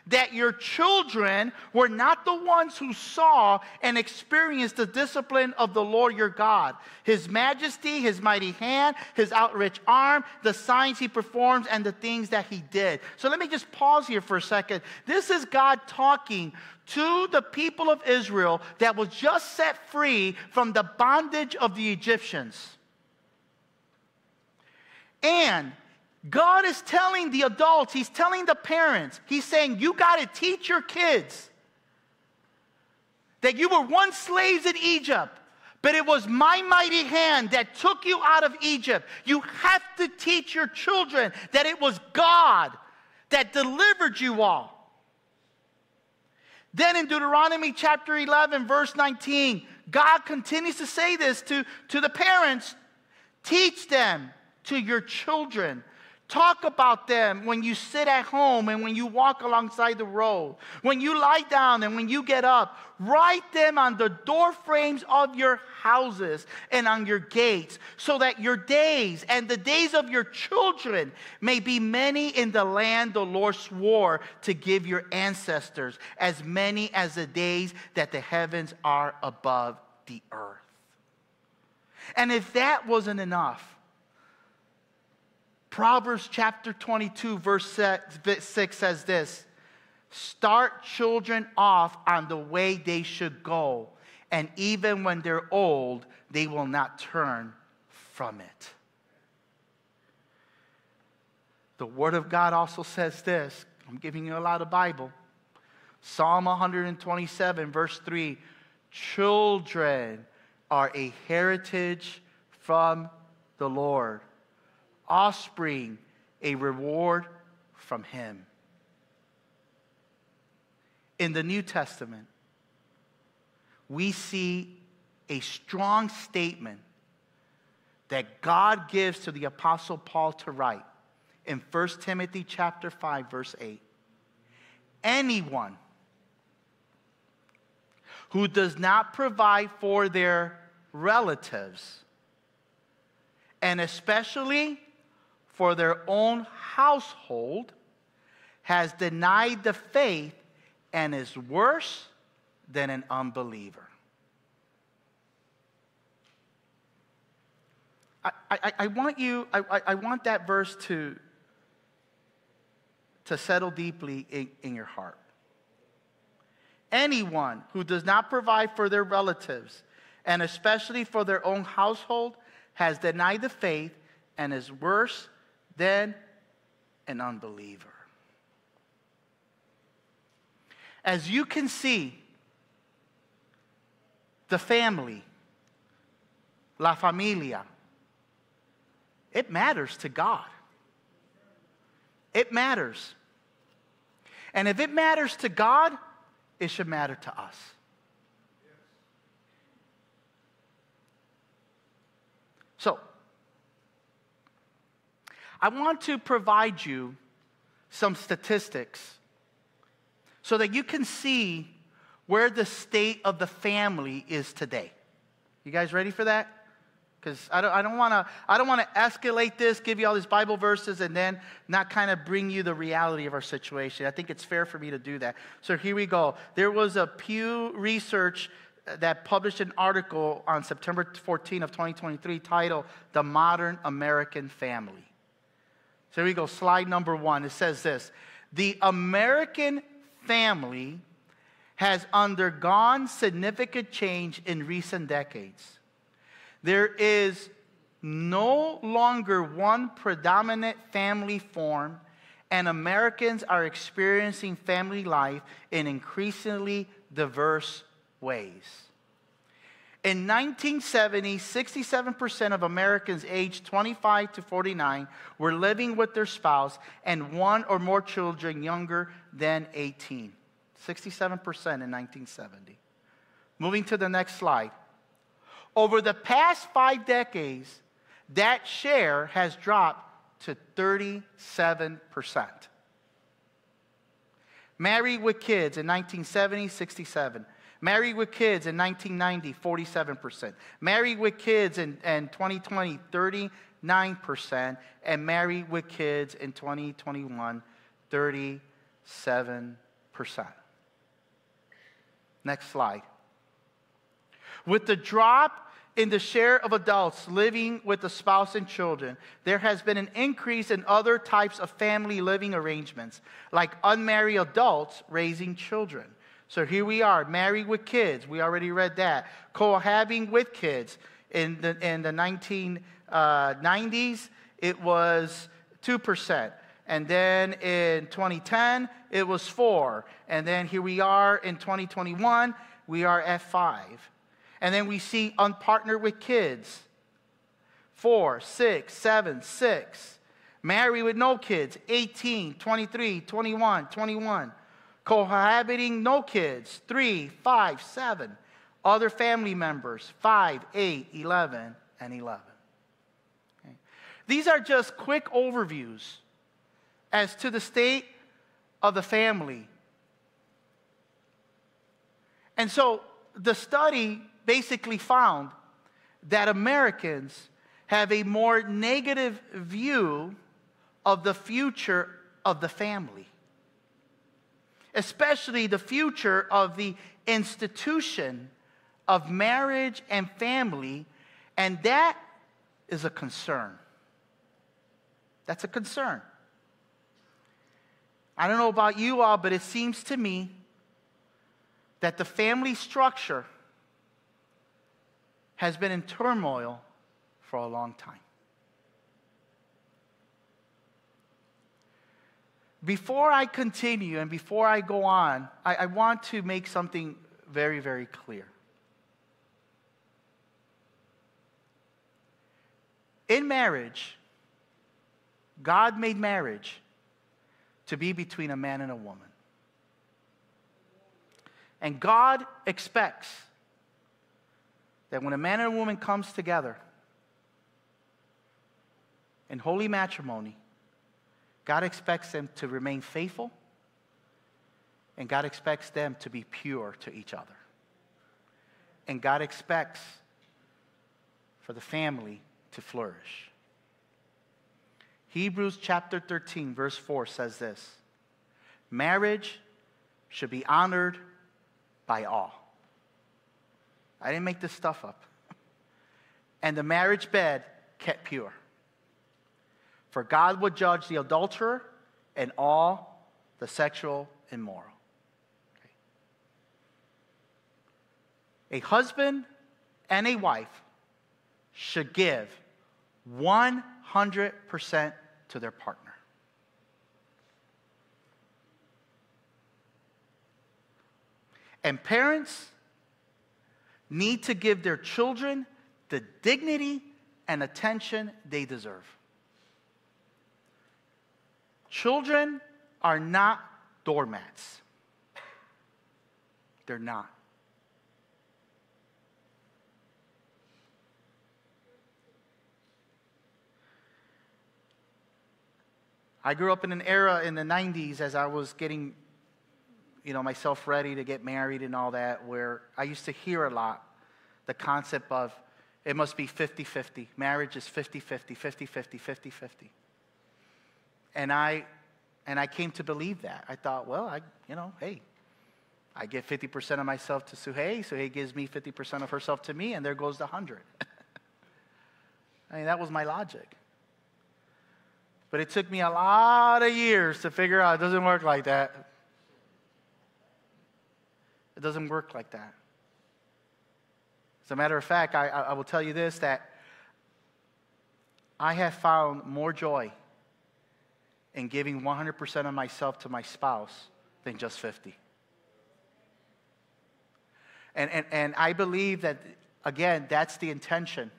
that your children were not the ones who saw and experienced the discipline of the Lord your God, his majesty, his mighty hand, his outstretched arm, the signs he performs, and the things that he did. So let me just pause here for a second. This is God talking to the people of Israel that was just set free from the bondage of the Egyptians. And God is telling the adults, he's telling the parents, he's saying, you got to teach your kids that you were once slaves in Egypt, but it was my mighty hand that took you out of Egypt. You have to teach your children that it was God that delivered you all. Then in Deuteronomy chapter 11, verse 19, God continues to say this to the parents, teach them to your children. Talk about them when you sit at home and when you walk alongside the road, when you lie down and when you get up. Write them on the door frames of your houses and on your gates, so that your days and the days of your children may be many in the land the Lord swore to give your ancestors, as many as the days that the heavens are above the earth. And if that wasn't enough, Proverbs chapter 22, verse 6 says this: Start children off on the way they should go, and even when they're old, they will not turn from it. The Word of God also says this. I'm giving you a lot of Bible. Psalm 127, verse 3. Children are a heritage from the Lord. Offspring, a reward from him. In the New Testament, we see a strong statement that God gives to the Apostle Paul to write in 1 Timothy chapter 5, verse 8. Anyone who does not provide for their relatives and especially for their own household, has denied the faith and is worse than an unbeliever. I want that verse to settle deeply in your heart. Anyone who does not provide for their relatives, and especially for their own household, has denied the faith and is worse than an unbeliever. As you can see, the family, la familia, it matters to God. It matters. And if it matters to God, it should matter to us. So, I want to provide you some statistics so that you can see where the state of the family is today. You guys ready for that? Because I don't want to escalate this, give you all these Bible verses, and then not kind of bring you the reality of our situation. I think it's fair for me to do that. So here we go. There was a Pew Research that published an article on September 14 of 2023 titled, "The Modern American Family." So here we go, slide number one. It says this: the American family has undergone significant change in recent decades. There is no longer one predominant family form, and Americans are experiencing family life in increasingly diverse ways. In 1970, 67% of Americans aged 25 to 49 were living with their spouse and one or more children younger than 18. 67% in 1970. Moving to the next slide. Over the past 5 decades, that share has dropped to 37%. Married with kids in 1970, 67%. Married with kids in 1990, 47%. Married with kids in 2020, 39%. And married with kids in 2021, 37%. Next slide. With the drop in the share of adults living with a spouse and children, there has been an increase in other types of family living arrangements, like unmarried adults raising children. So here we are, married with kids. We already read that. Cohabiting with kids. In the 1990s, it was 2%. And then in 2010, it was 4%. And then here we are in 2021, we are at 5%. And then we see unpartnered with kids, 4, 6, 7, 6. Married with no kids, 18, 23, 21, 21. Cohabiting no kids, 3, 5, 7. Other family members, 5, 8, 11, and 11. Okay. These are just quick overviews as to the state of the family. And so the study basically found that Americans have a more negative view of the future of the family, especially the future of the institution of marriage and family, and that is a concern. That's a concern. I don't know about you all, but it seems to me that the family structure has been in turmoil for a long time. Before I continue and before I go on, I want to make something very, very clear. In marriage, God made marriage to be between a man and a woman. And God expects that when a man and a woman comes together in holy matrimony, God expects them to remain faithful, and God expects them to be pure to each other. And God expects for the family to flourish. Hebrews chapter 13, verse 4 says this: marriage should be honored by all. I didn't make this stuff up. And the marriage bed kept pure. For God would judge the adulterer and all the sexual immoral. Okay. A husband and a wife should give 100% to their partner. And parents need to give their children the dignity and attention they deserve. Children are not doormats. They're not. I grew up in an era in the 90s as I was getting, myself ready to get married and all that, where I used to hear a lot the concept of it must be 50-50. Marriage is 50-50, 50-50, 50-50. And I came to believe that. I thought, well, I give 50% of myself to Suhey, Suhey gives me 50% of herself to me, and there goes the 100. I mean, that was my logic. But it took me a lot of years to figure out it doesn't work like that. It doesn't work like that. As a matter of fact, I will tell you this, that I have found more joy in giving 100% of myself to my spouse than just 50. And I believe that, again, that's the intention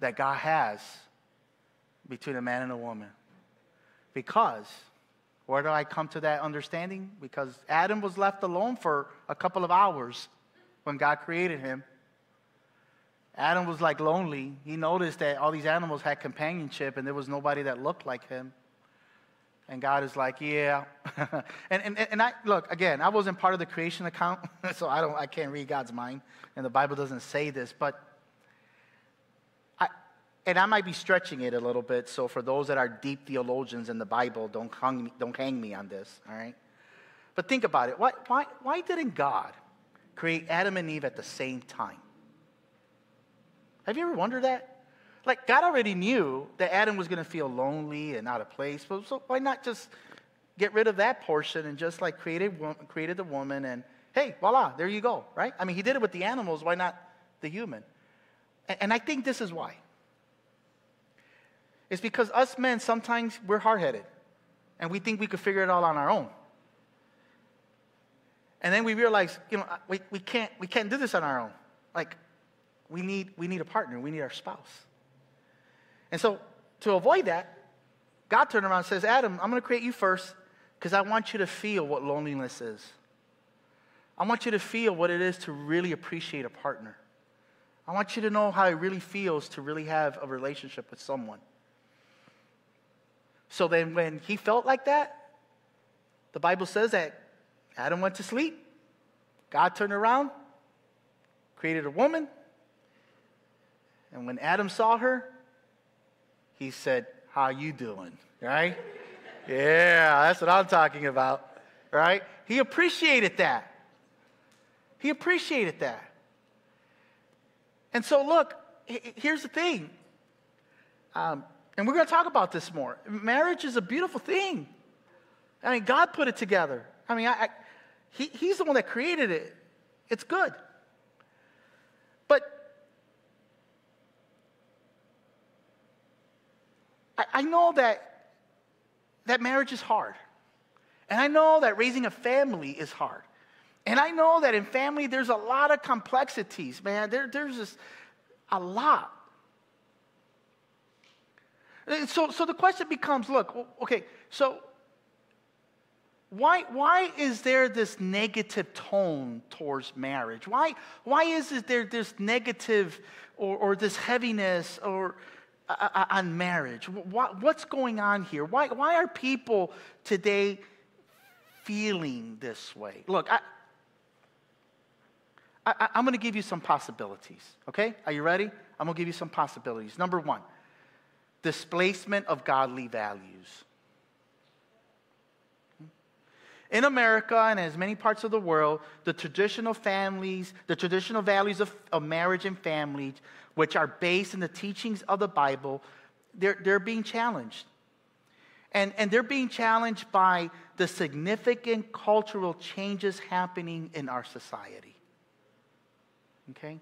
that God has between a man and a woman. Because, where do I come to that understanding? Because Adam was left alone for a couple of hours when God created him. Adam was like lonely. He noticed that all these animals had companionship and there was nobody that looked like him. And God is like, yeah. and I look, again, I wasn't part of the creation account, so I can't read God's mind. And the Bible doesn't say this, but I might be stretching it a little bit, so for those that are deep theologians in the Bible, don't hang me on this, all right? But think about it. Why didn't God create Adam and Eve at the same time? Have you ever wondered that? Like, God already knew that Adam was going to feel lonely and out of place, so why not just get rid of that portion and just, like, created the woman and, hey, voila, there you go, right? I mean, he did it with the animals. Why not the human? And I think this is why. It's because us men, sometimes we're hard-headed, and we think we could figure it all on our own. And then we realize, we can't do this on our own. Like, we need a partner. We need our spouse. And so to avoid that, God turned around and says, Adam, I'm going to create you first because I want you to feel what loneliness is. I want you to feel what it is to really appreciate a partner. I want you to know how it really feels to really have a relationship with someone. So then when he felt like that, the Bible says that Adam went to sleep. God turned around, created a woman. And when Adam saw her, he said, how you doing? Right? Yeah, that's what I'm talking about. Right? He appreciated that. He appreciated that. And so look, here's the thing. And we're going to talk about this more. Marriage is a beautiful thing. I mean, God put it together. I mean, He's the one that created it. It's good. But I know that marriage is hard. And I know that raising a family is hard. And I know that in family there's a lot of complexities, man. There's just a lot. So the question becomes, look, okay, so why is there this negative tone towards marriage? Why is there this negative or this heaviness or on marriage? What's going on here? Why are people today feeling this way? Look, I'm going to give you some possibilities, okay? Are you ready? I'm going to give you some possibilities. Number one. displacement of godly values. In America and as many parts of the world, the traditional values of marriage and family, which are based in the teachings of the Bible, they're being challenged. And they're being challenged by the significant cultural changes happening in our society. Okay?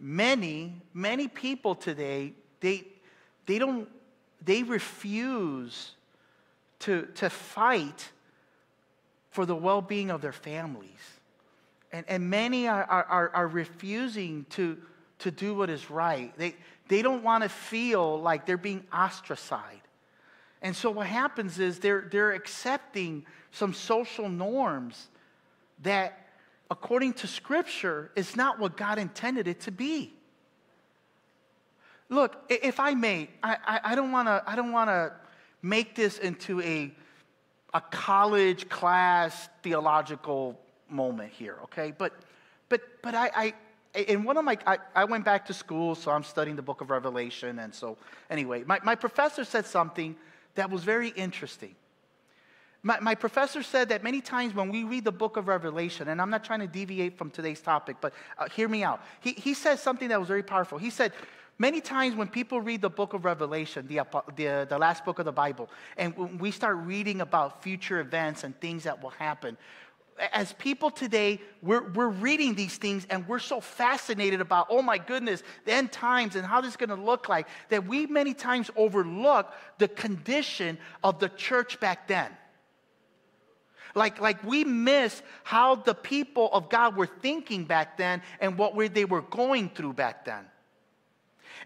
Many people today, they refuse to fight for the well-being of their families. And many are refusing to do what is right. They don't want to feel like they're being ostracized. And so what happens is they're accepting some social norms that, according to Scripture, is not what God intended it to be. Look, if I may, I don't want to make this into a college class theological moment here, okay? But I went back to school, so I'm studying the book of Revelation, and so anyway, my professor said something that was very interesting. My professor said that many times when we read the book of Revelation, and I'm not trying to deviate from today's topic, but hear me out. He said something that was very powerful. He said, many times when people read the book of Revelation, the last book of the Bible, and when we start reading about future events and things that will happen, as people today, we're reading these things and we're so fascinated about, oh my goodness, the end times and how this is going to look like, that we many times overlook the condition of the church back then. Like we miss how the people of God were thinking back then and what they were going through back then.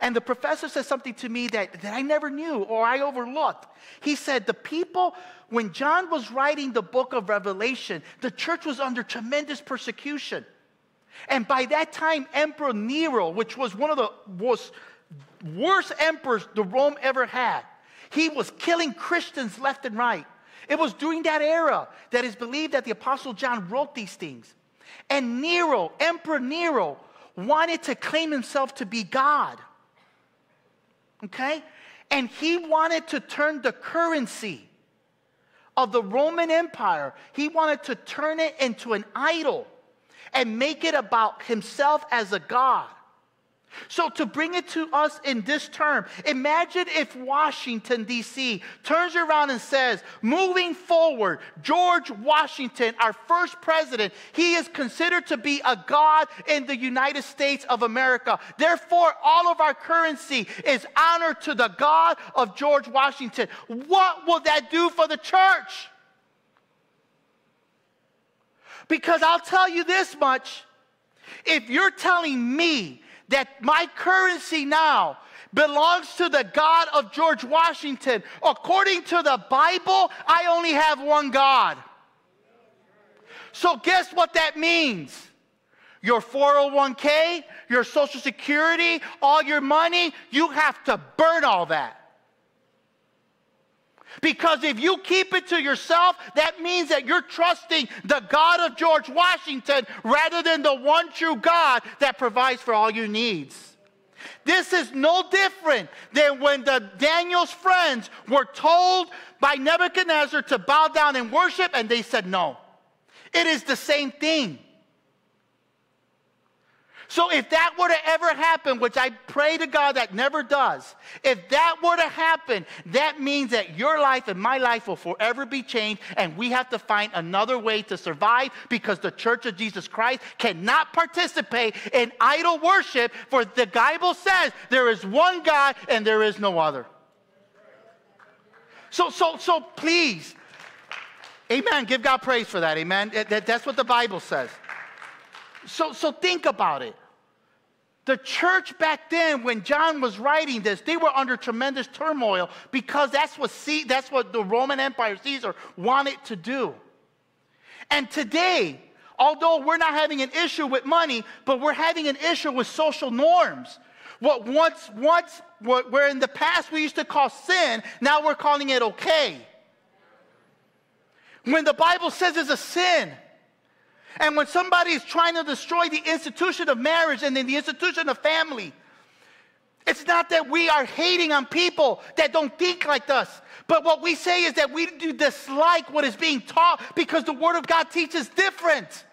And the professor said something to me that I never knew or I overlooked. He said the people, when John was writing the book of Revelation, the church was under tremendous persecution. And by that time, Emperor Nero, which was one of the worst emperors the Rome ever had, he was killing Christians left and right. It was during that era that it's believed that the Apostle John wrote these things. And Emperor Nero, wanted to claim himself to be God. Okay? And he wanted to turn the currency of the Roman Empire, he wanted to turn it into an idol and make it about himself as a god. So to bring it to us in this term, imagine if Washington, D.C. turns around and says, moving forward, George Washington, our first president, he is considered to be a god in the United States of America. Therefore, all of our currency is honored to the God of George Washington. What will that do for the church? Because I'll tell you this much, if you're telling me that my currency now belongs to the God of George Washington, according to the Bible, I only have one God. So guess what that means? Your 401k, your Social Security, all your money, you have to burn all that. Because if you keep it to yourself, that means that you're trusting the God of George Washington rather than the one true God that provides for all your needs. This is no different than when Daniel's friends were told by Nebuchadnezzar to bow down and worship, and they said no. It is the same thing. So if that were to ever happen, which I pray to God that never does, if that were to happen, that means that your life and my life will forever be changed, and we have to find another way to survive because the Church of Jesus Christ cannot participate in idol worship, for the Bible says there is one God and there is no other. So please, amen, give God praise for that, amen. That's what the Bible says. So think about it. The church back then, when John was writing this, they were under tremendous turmoil because that's what the Roman Empire, Caesar, wanted to do. And today, although we're not having an issue with money, but we're having an issue with social norms. What in the past we used to call sin, now we're calling it okay. When the Bible says it's a sin, and when somebody is trying to destroy the institution of marriage and then the institution of family, It's not that we are hating on people that don't think like us. But what we say is that we do dislike what is being taught because the Word of God teaches different.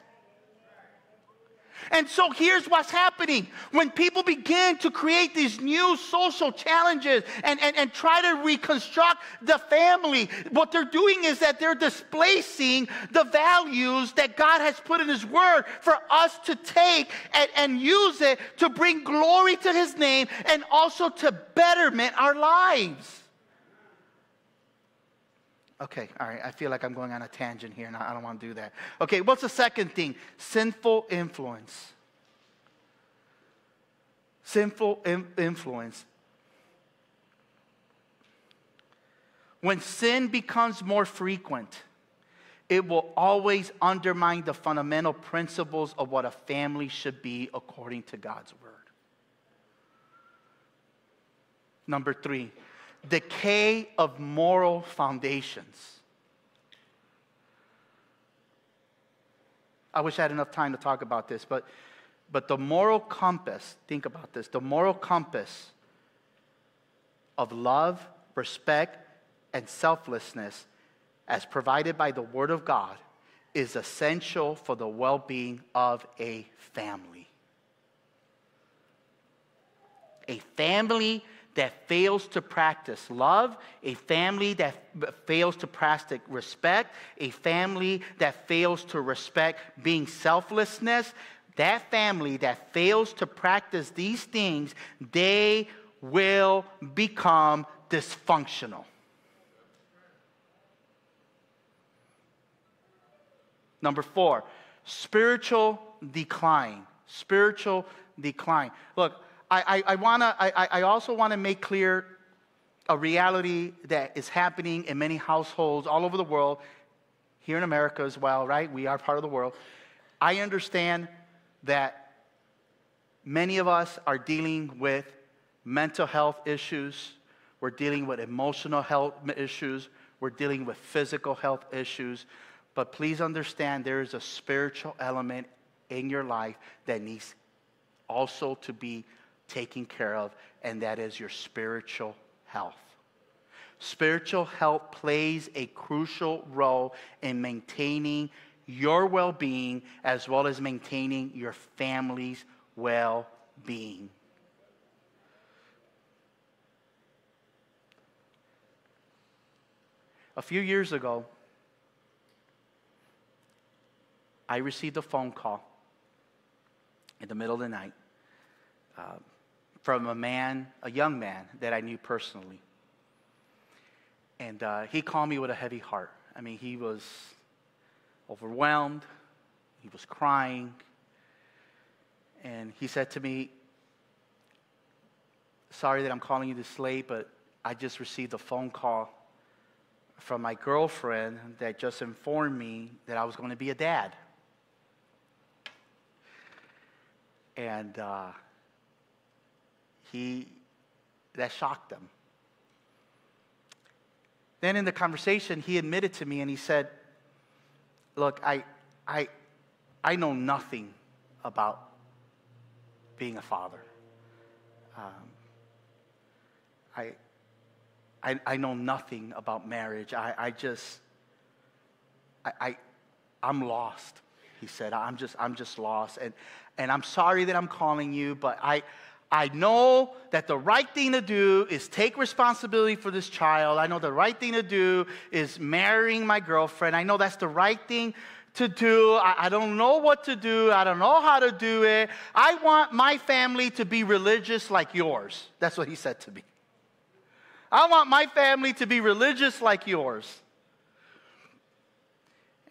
And so here's what's happening. When people begin to create these new social challenges and try to reconstruct the family, what they're doing is that they're displacing the values that God has put in His Word for us to take and use it to bring glory to His name and also to betterment our lives. Okay, all right, I feel like I'm going on a tangent here, and I don't want to do that. Okay, what's the second thing? Sinful influence. Sinful influence. When sin becomes more frequent, it will always undermine the fundamental principles of what a family should be according to God's Word. Number three. Decay of moral foundations. I wish I had enough time to talk about this, but the moral compass, think about this, the moral compass of love, respect, and selflessness as provided by the Word of God is essential for the well-being of a family. A family that fails to practice love, a family that fails to practice respect, a family that fails to respect being selflessness, that family that fails to practice these things, they will become dysfunctional. Number four, spiritual decline. Spiritual decline. Look, I also want to make clear a reality that is happening in many households all over the world, here in America as well, right? We are part of the world. I understand that many of us are dealing with mental health issues. We're dealing with emotional health issues. We're dealing with physical health issues. But please understand there is a spiritual element in your life that needs also to be taken care of, and that is your spiritual health. Spiritual health plays a crucial role in maintaining your well-being as well as maintaining your family's well-being. A few years ago, I received a phone call in the middle of the night from a young man that I knew personally. And he called me with a heavy heart. I mean, he was overwhelmed. He was crying. And he said to me, sorry that I'm calling you this late, but I just received a phone call from my girlfriend that just informed me that I was going to be a dad. And that shocked him. Then in the conversation, he admitted to me and he said, look, I know nothing about being a father. I know nothing about marriage. I'm lost. He said, I'm just lost. And I'm sorry that I'm calling you, but I know that the right thing to do is take responsibility for this child. I know the right thing to do is marrying my girlfriend. I know that's the right thing to do. I don't know what to do. I don't know how to do it. I want my family to be religious like yours. That's what he said to me. I want my family to be religious like yours.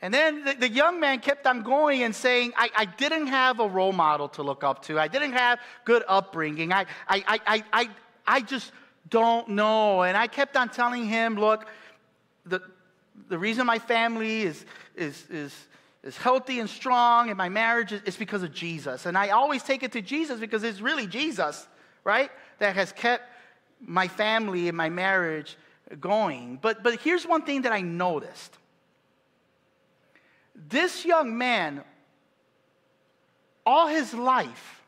And then the young man kept on going and saying, I didn't have a role model to look up to. I didn't have good upbringing. I just don't know. And I kept on telling him, look, the reason my family is healthy and strong and my marriage is because of Jesus. And I always take it to Jesus because it's really Jesus, right, that has kept my family and my marriage going. But here's one thing that I noticed. This young man, all his life,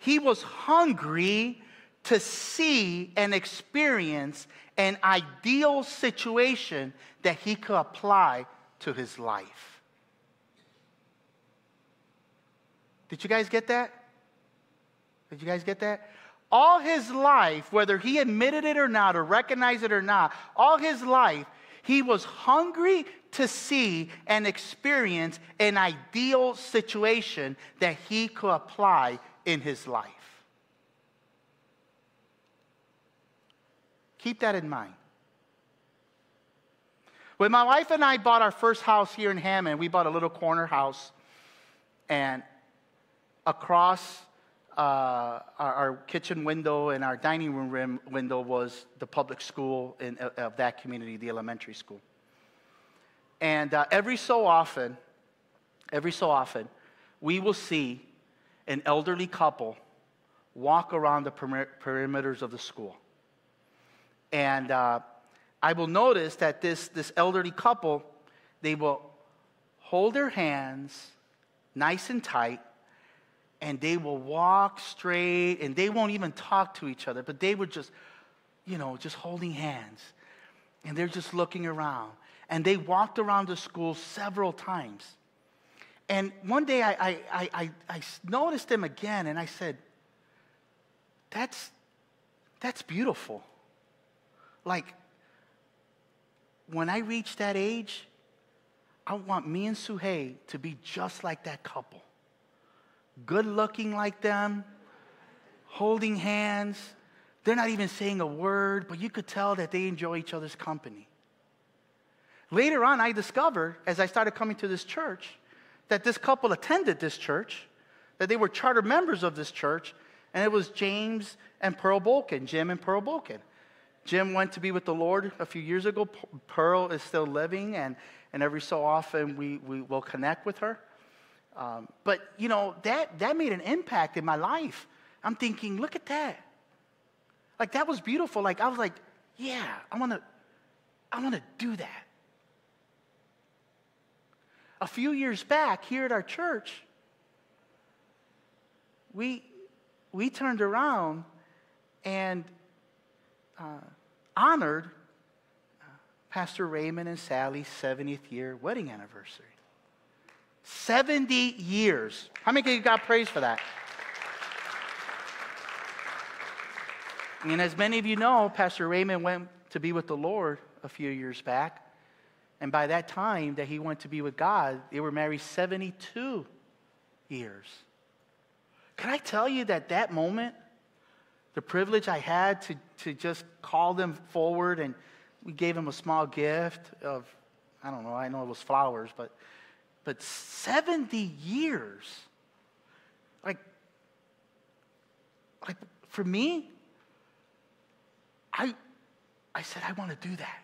He was hungry to see and experience an ideal situation that he could apply to his life. Did you guys get that? Did you guys get that? All his life, whether he admitted it or not, or recognized it or not, all his life, he was hungry to see and experience an ideal situation that he could apply in his life. Keep that in mind. When my wife and I bought our first house here in Hammond, we bought a little corner house, and across our kitchen window and our dining room window was the public school of that community, the elementary school. And every so often, we will see an elderly couple walk around the perimeters of the school. And I will notice that this elderly couple, they will hold their hands nice and tight, and they will walk straight, and they won't even talk to each other, but they were just, just holding hands. And they're just looking around. And they walked around the school several times. And one day I noticed them again, and I said, that's beautiful. Like, when I reach that age, I want me and Suhei to be just like that couple. Good looking like them, holding hands. They're not even saying a word, but you could tell that they enjoy each other's company. Later on, I discovered, as I started coming to this church, that this couple attended this church, that they were charter members of this church, and it was James and Pearl Bolkin, Jim and Pearl Bolkin. Jim went to be with the Lord a few years ago. Pearl is still living, and every so often we will connect with her. But, that made an impact in my life. I'm thinking, look at that. Like, that was beautiful. Like, I was like, yeah, I want to do that. A few years back, here at our church, we turned around and honored Pastor Raymond and Sally's 70th year wedding anniversary. 70 years. How many of you got praise for that? And as many of you know, Pastor Raymond went to be with the Lord a few years back. And by that time that he went to be with God, they were married 72 years. Can I tell you that that moment, the privilege I had to just call them forward, and we gave them a small gift of, I know it was flowers, but 70 years, like for me, I said, I want to do that.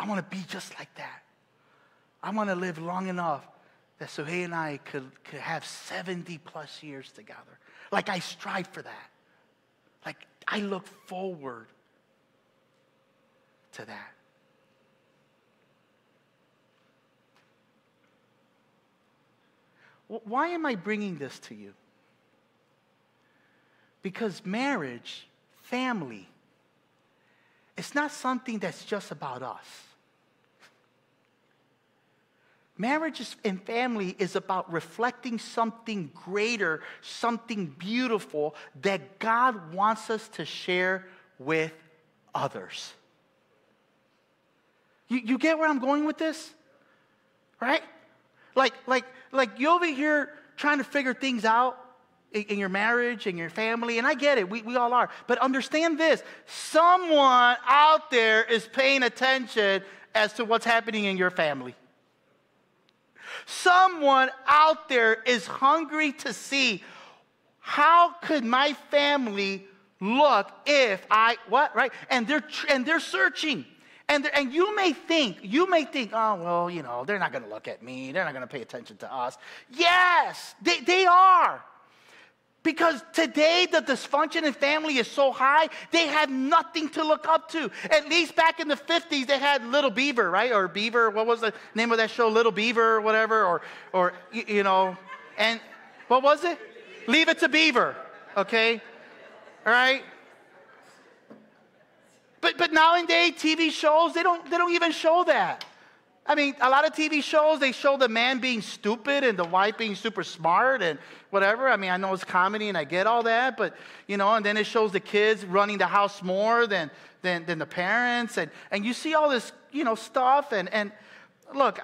I want to be just like that. I want to live long enough that Suhei and I could have 70 plus years together. Like, I strive for that. Like, I look forward to that. Why am I bringing this to you? Because marriage, family, it's not something that's just about us. Marriage and family is about reflecting something greater, something beautiful that God wants us to share with others. You get where I'm going with this? Right? Like you're over here trying to figure things out in your marriage, in your family, and I get it, we all are. But understand this, someone out there is paying attention as to what's happening in your family. Someone out there is hungry to see, how could my family look if I, what, right? And they're searching. And you may think, oh, well, they're not going to look at me. They're not going to pay attention to us. Yes, they are. Because today the dysfunction in family is so high, they have nothing to look up to. At least back in the 50s, they had Little Beaver, right? Or Beaver, what was the name of that show? Little Beaver or whatever, and what was it? Leave it to Beaver, okay? All right? But nowadays, TV shows, they don't even show that. I mean, a lot of TV shows, they show the man being stupid and the wife being super smart and whatever. I mean, I know it's comedy and I get all that, but, you know, and then it shows the kids running the house more than the parents. And you see all this, you know, stuff. And look,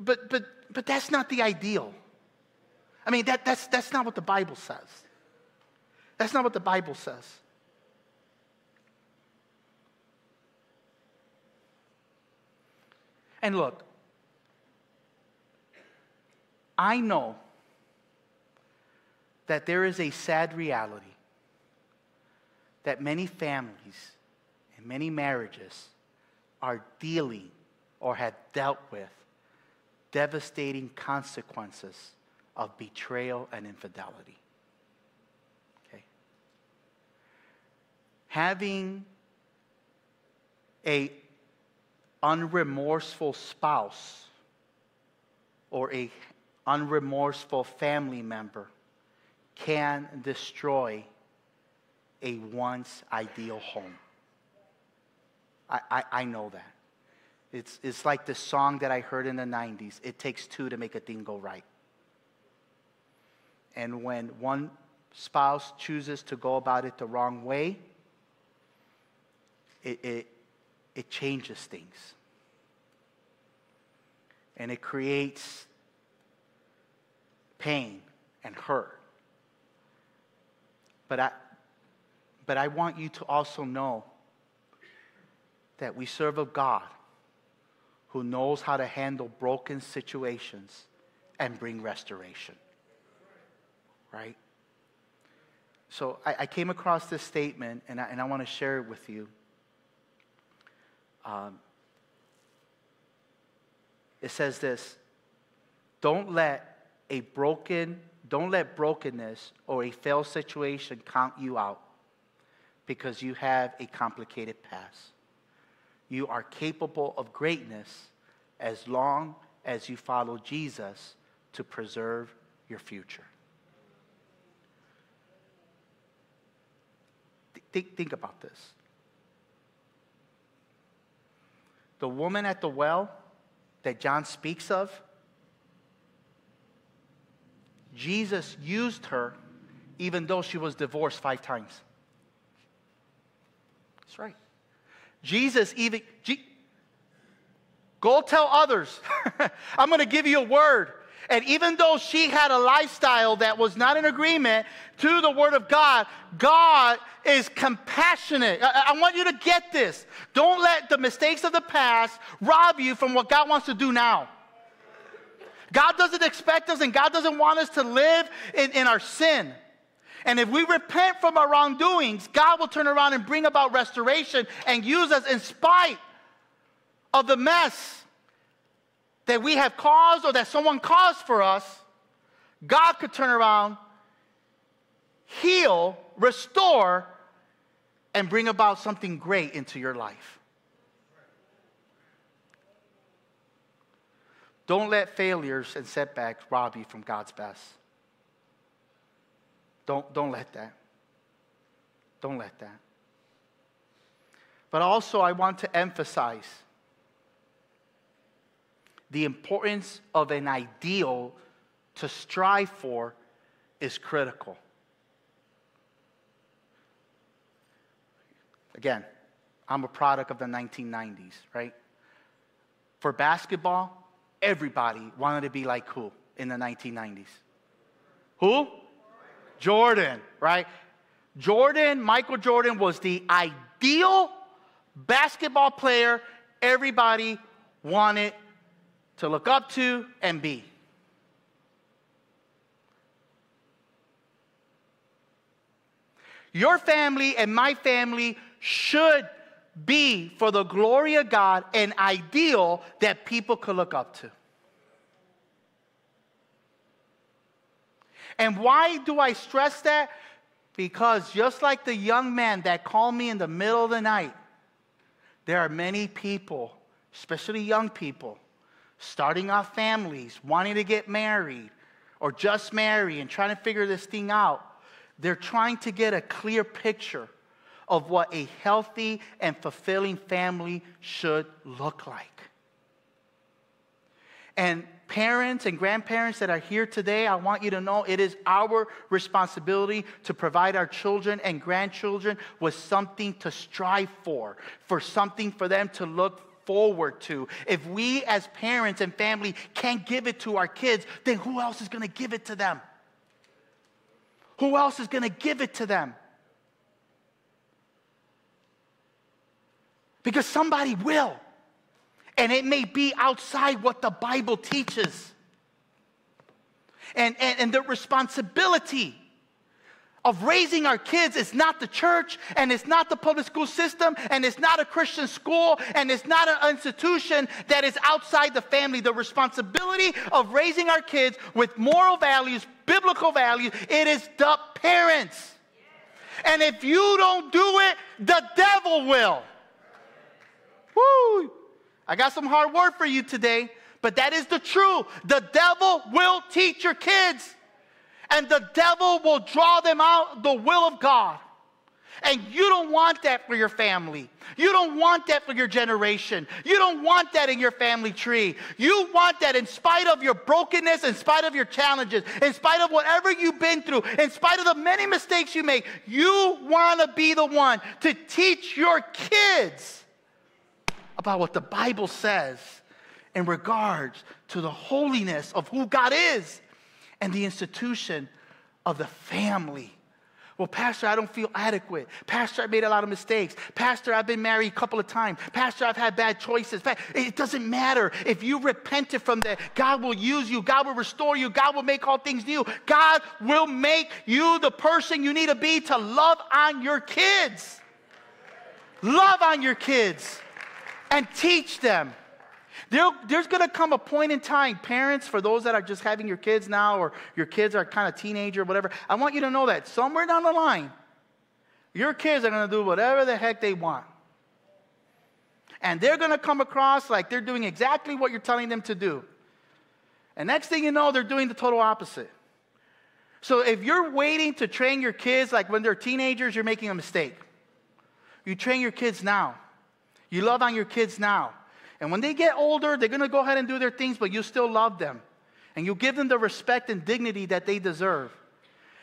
but that's not the ideal. I mean, that's not what the Bible says. That's not what the Bible says. And look, I know that there is a sad reality that many families and many marriages are dealing or have dealt with devastating consequences of betrayal and infidelity. Okay? Having a unremorseful spouse or a unremorseful family member can destroy a once ideal home. I know that. It's like the song that I heard in the 90s, it takes two to make a thing go right. And when one spouse chooses to go about it the wrong way, it changes things. And it creates pain and hurt. But I want you to also know that we serve a God who knows how to handle broken situations and bring restoration. Right? So I came across this statement, and I want to share it with you. It says this: don't let brokenness or a failed situation count you out, because you have a complicated past. You are capable of greatness as long as you follow Jesus to preserve your future. Think about this. The woman at the well that John speaks of, Jesus used her even though she was divorced 5 times. That's right. Go tell others. I'm going to give you a word. And even though she had a lifestyle that was not in agreement to the Word of God, God is compassionate. I want you to get this. Don't let the mistakes of the past rob you from what God wants to do now. God doesn't expect us, and God doesn't want us to live in our sin. And if we repent from our wrongdoings, God will turn around and bring about restoration and use us in spite of the mess that we have caused or that someone caused for us. God could turn around, heal, restore, and bring about something great into your life. Don't let failures and setbacks rob you from God's best. Don't let that. Don't let that. But also, I want to emphasize the importance of an ideal to strive for is critical. Again, I'm a product of the 1990s, right? For basketball, everybody wanted to be like who in the 1990s? Who? Jordan, right? Jordan, Michael Jordan was the ideal basketball player everybody wanted to look up to and be. Your family and my family should be, for the glory of God, an ideal that people could look up to. And why do I stress that? Because just like the young man that called me in the middle of the night, there are many people, especially young people, starting off families, wanting to get married, or just marry and trying to figure this thing out, they're trying to get a clear picture of what a healthy and fulfilling family should look like. And parents and grandparents that are here today, I want you to know it is our responsibility to provide our children and grandchildren with something to strive for something for them to look forward to. If we as parents and family can't give it to our kids, then who else is going to give it to them? Who else is going to give it to them? Because somebody will. And it may be outside what the Bible teaches. And the responsibility of raising our kids is not the church, and it's not the public school system, and it's not a Christian school, and it's not an institution that is outside the family. The responsibility of raising our kids with moral values, biblical values, it is the parents. And if you don't do it, the devil will. Woo! I got some hard word for you today, but that is the truth. The devil will teach your kids, and the devil will draw them out the will of God. And you don't want that for your family. You don't want that for your generation. You don't want that in your family tree. You want that in spite of your brokenness, in spite of your challenges, in spite of whatever you've been through, in spite of the many mistakes you make. You want to be the one to teach your kids about what the Bible says in regards to the holiness of who God is and the institution of the family. Well, Pastor, I don't feel adequate. Pastor, I made a lot of mistakes. Pastor, I've been married a couple of times. Pastor, I've had bad choices. It doesn't matter. If you repented from that, God will use you. God will restore you. God will make all things new. God will make you the person you need to be to love on your kids. Love on your kids. And teach them. There's going to come a point in time, parents, for those that are just having your kids now or your kids are kind of teenager or whatever, I want you to know that somewhere down the line, your kids are going to do whatever the heck they want. And they're going to come across like they're doing exactly what you're telling them to do. And next thing you know, they're doing the total opposite. So if you're waiting to train your kids like when they're teenagers, you're making a mistake. You train your kids now. You love on your kids now. And when they get older, they're going to go ahead and do their things, but you still love them. And you give them the respect and dignity that they deserve.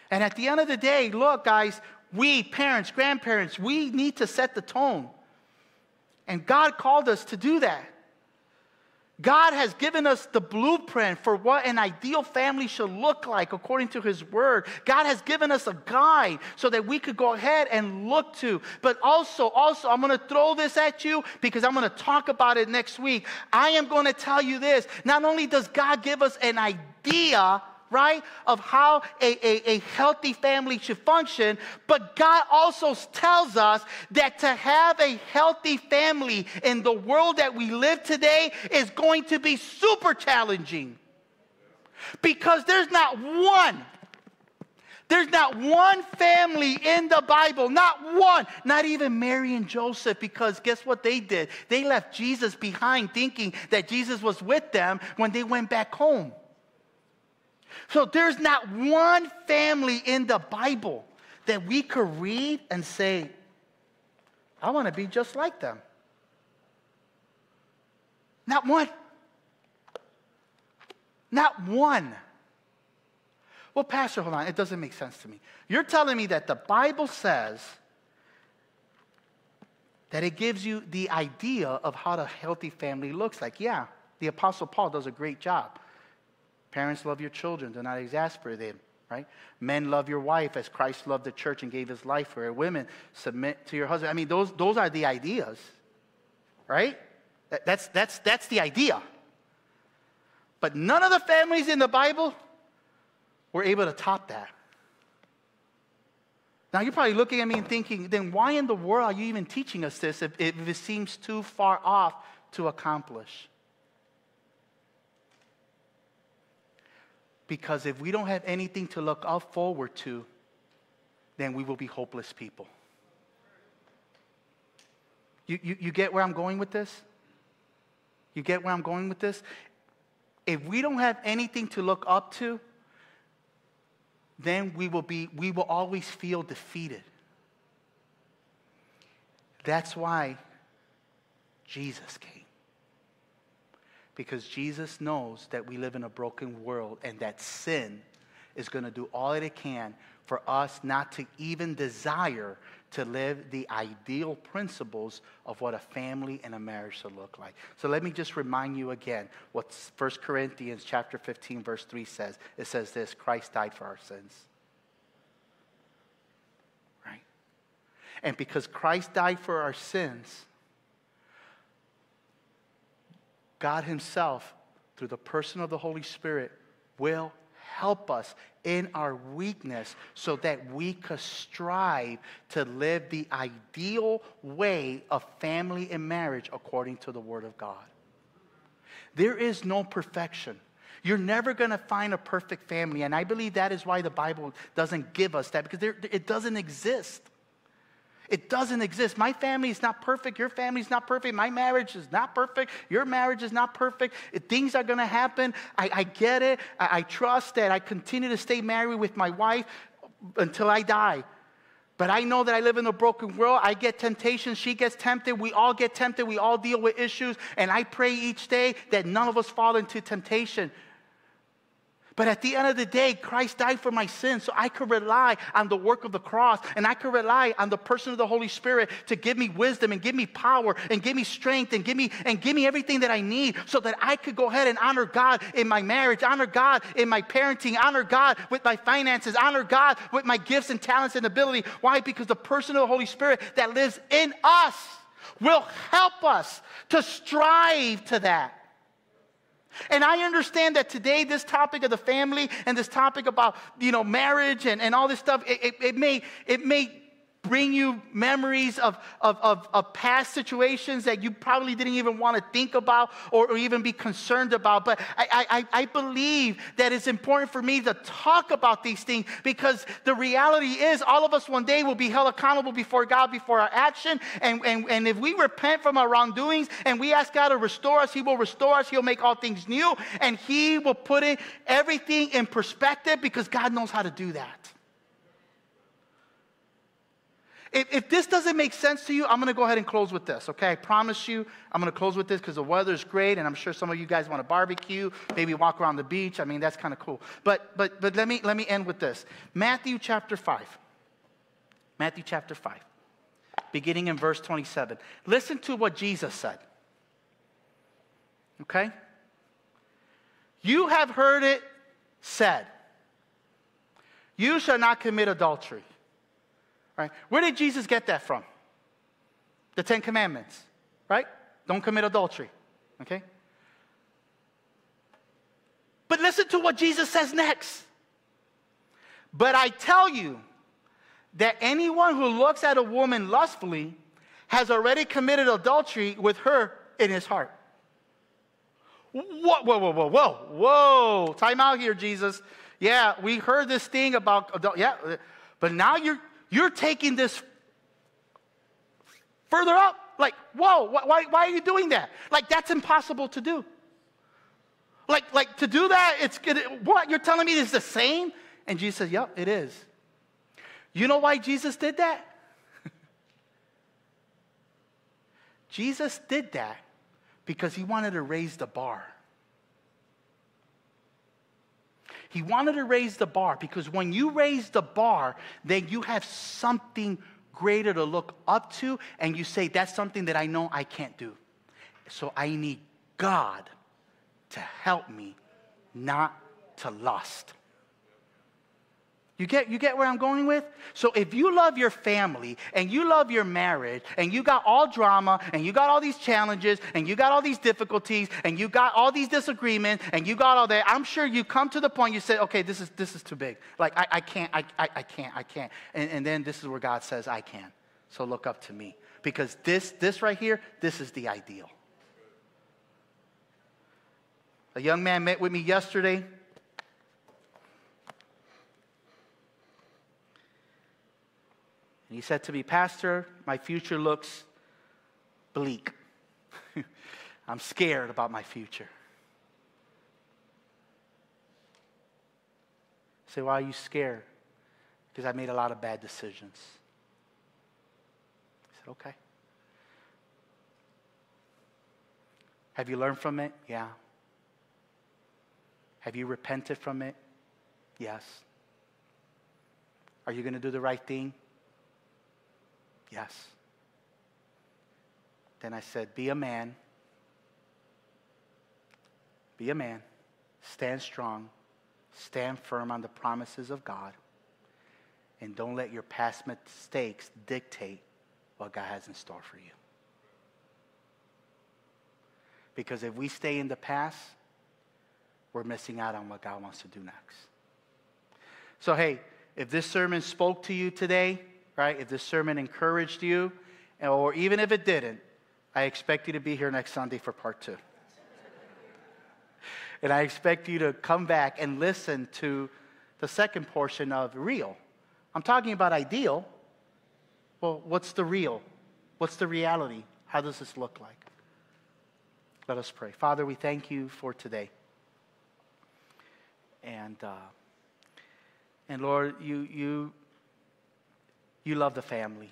And at the end of the day, look, guys, we, parents, grandparents, we need to set the tone. And God called us to do that. God has given us the blueprint for what an ideal family should look like according to His Word. God has given us a guide so that we could go ahead and look to. But also, I'm going to throw this at you because I'm going to talk about it next week. I am going to tell you this. Not only does God give us an idea, right, of how a healthy family should function, but God also tells us that to have a healthy family in the world that we live today is going to be super challenging. Because there's not one family in the Bible, not one, not even Mary and Joseph, because guess what they did? They left Jesus behind thinking that Jesus was with them when they went back home. So there's not one family in the Bible that we could read and say, I want to be just like them. Not one. Not one. Well, Pastor, hold on. It doesn't make sense to me. You're telling me that the Bible says that it gives you the idea of how a healthy family looks like. Yeah, the Apostle Paul does a great job. Parents, love your children. Do not exasperate them, right? Men, love your wife as Christ loved the church and gave His life for her. Women, submit to your husband. I mean, those are the ideas, right? That's the idea. But none of the families in the Bible were able to top that. Now, you're probably looking at me and thinking, then why in the world are you even teaching us this if it seems too far off to accomplish? Because if we don't have anything to look up forward to, then we will be hopeless people. You get where I'm going with this? You get where I'm going with this? If we don't have anything to look up to, then we will always feel defeated. That's why Jesus came. Because Jesus knows that we live in a broken world and that sin is going to do all that it can for us not to even desire to live the ideal principles of what a family and a marriage should look like. So let me just remind you again what 1 Corinthians chapter 15, verse 3 says. It says this: Christ died for our sins. Right? And because Christ died for our sins, God himself, through the person of the Holy Spirit, will help us in our weakness so that we could strive to live the ideal way of family and marriage according to the Word of God. There is no perfection. You're never going to find a perfect family, and I believe that is why the Bible doesn't give us that, because it doesn't exist. It doesn't exist. My family is not perfect. Your family is not perfect. My marriage is not perfect. Your marriage is not perfect. Things are going to happen. I get it. I trust that I continue to stay married with my wife until I die. But I know that I live in a broken world. I get temptation. She gets tempted. We all get tempted. We all deal with issues. And I pray each day that none of us fall into temptation. But at the end of the day, Christ died for my sins, so I could rely on the work of the cross, and I could rely on the person of the Holy Spirit to give me wisdom and give me power and give me strength and give me everything that I need so that I could go ahead and honor God in my marriage, honor God in my parenting, honor God with my finances, honor God with my gifts and talents and ability. Why? Because the person of the Holy Spirit that lives in us will help us to strive to that. And I understand that today this topic of the family and this topic about, marriage and all this stuff, it may bring you memories of past situations that you probably didn't even want to think about or even be concerned about. But I believe that it's important for me to talk about these things, because the reality is all of us one day will be held accountable before God, before our action. And if we repent from our wrongdoings and we ask God to restore us, he will restore us. He'll make all things new, and he will put in everything in perspective, because God knows how to do that. If this doesn't make sense to you, I'm going to go ahead and close with this, okay? I promise you I'm going to close with this, because the weather's great, and I'm sure some of you guys want to barbecue, maybe walk around the beach. I mean, that's kind of cool. But let me end with this. Matthew chapter 5. Matthew chapter 5, beginning in verse 27. Listen to what Jesus said, okay? You have heard it said, you shall not commit adultery. Right? Where did Jesus get that from? The Ten Commandments, right? Don't commit adultery, okay? But listen to what Jesus says next. But I tell you that anyone who looks at a woman lustfully has already committed adultery with her in his heart. Whoa. Time out here, Jesus. Yeah, we heard this thing about adultery. Yeah, but now you're taking this further up. Like, whoa, why are you doing that? Like, that's impossible to do. Like to do that, what? You're telling me it's the same? And Jesus says, yep, it is. You know why Jesus did that? Jesus did that because he wanted to raise the bar. He wanted to raise the bar, because when you raise the bar, then you have something greater to look up to, and you say, that's something that I know I can't do. So I need God to help me not to lust. You get where I'm going with? So if you love your family and you love your marriage and you got all drama and you got all these challenges and you got all these difficulties and you got all these disagreements and you got all that, I'm sure you come to the point you say, okay, this is too big. Like, I can't. And then this is where God says, I can. So look up to me. Because this right here, this is the ideal. A young man met with me yesterday. And he said to me, Pastor, my future looks bleak. I'm scared about my future. I say, why are you scared? Because I made a lot of bad decisions. I said, okay. Have you learned from it? Yeah. Have you repented from it? Yes. Are you going to do the right thing? Yes. Then I said, be a man. Be a man. Stand strong. Stand firm on the promises of God. And don't let your past mistakes dictate what God has in store for you. Because if we stay in the past, we're missing out on what God wants to do next. So, hey, if this sermon spoke to you today, right, if this sermon encouraged you, or even if it didn't, I expect you to be here next Sunday for part 2. And I expect you to come back and listen to the second portion of real. I'm talking about ideal. Well, what's the real? What's the reality? How does this look like? Let us pray. Father, we thank you for today. And Lord, you love the family.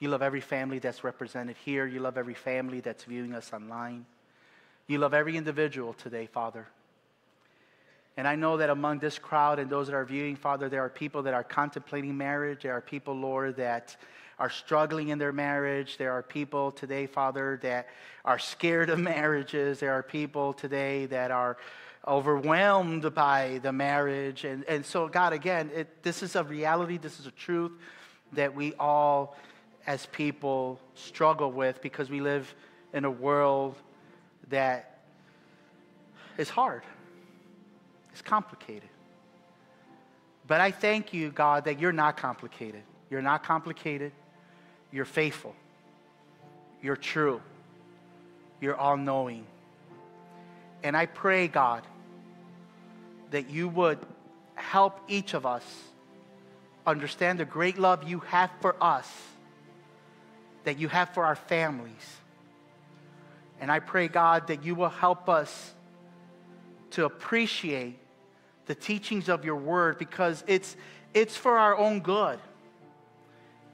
You love every family that's represented here. You love every family that's viewing us online. You love every individual today, Father. And I know that among this crowd and those that are viewing, Father, there are people that are contemplating marriage. There are people, Lord, that are struggling in their marriage. There are people today, Father, that are scared of marriages. There are people today that are overwhelmed by the marriage. And so, God, again, this is a reality. This is a truth that we all as people struggle with because we live in a world that is hard. It's complicated. But I thank you, God, that you're not complicated. You're not complicated. You're faithful. You're true. You're all-knowing. And I pray, God, that you would help each of us understand the great love you have for us, that you have for our families. And I pray, God, that you will help us to appreciate the teachings of your word, because it's for our own good.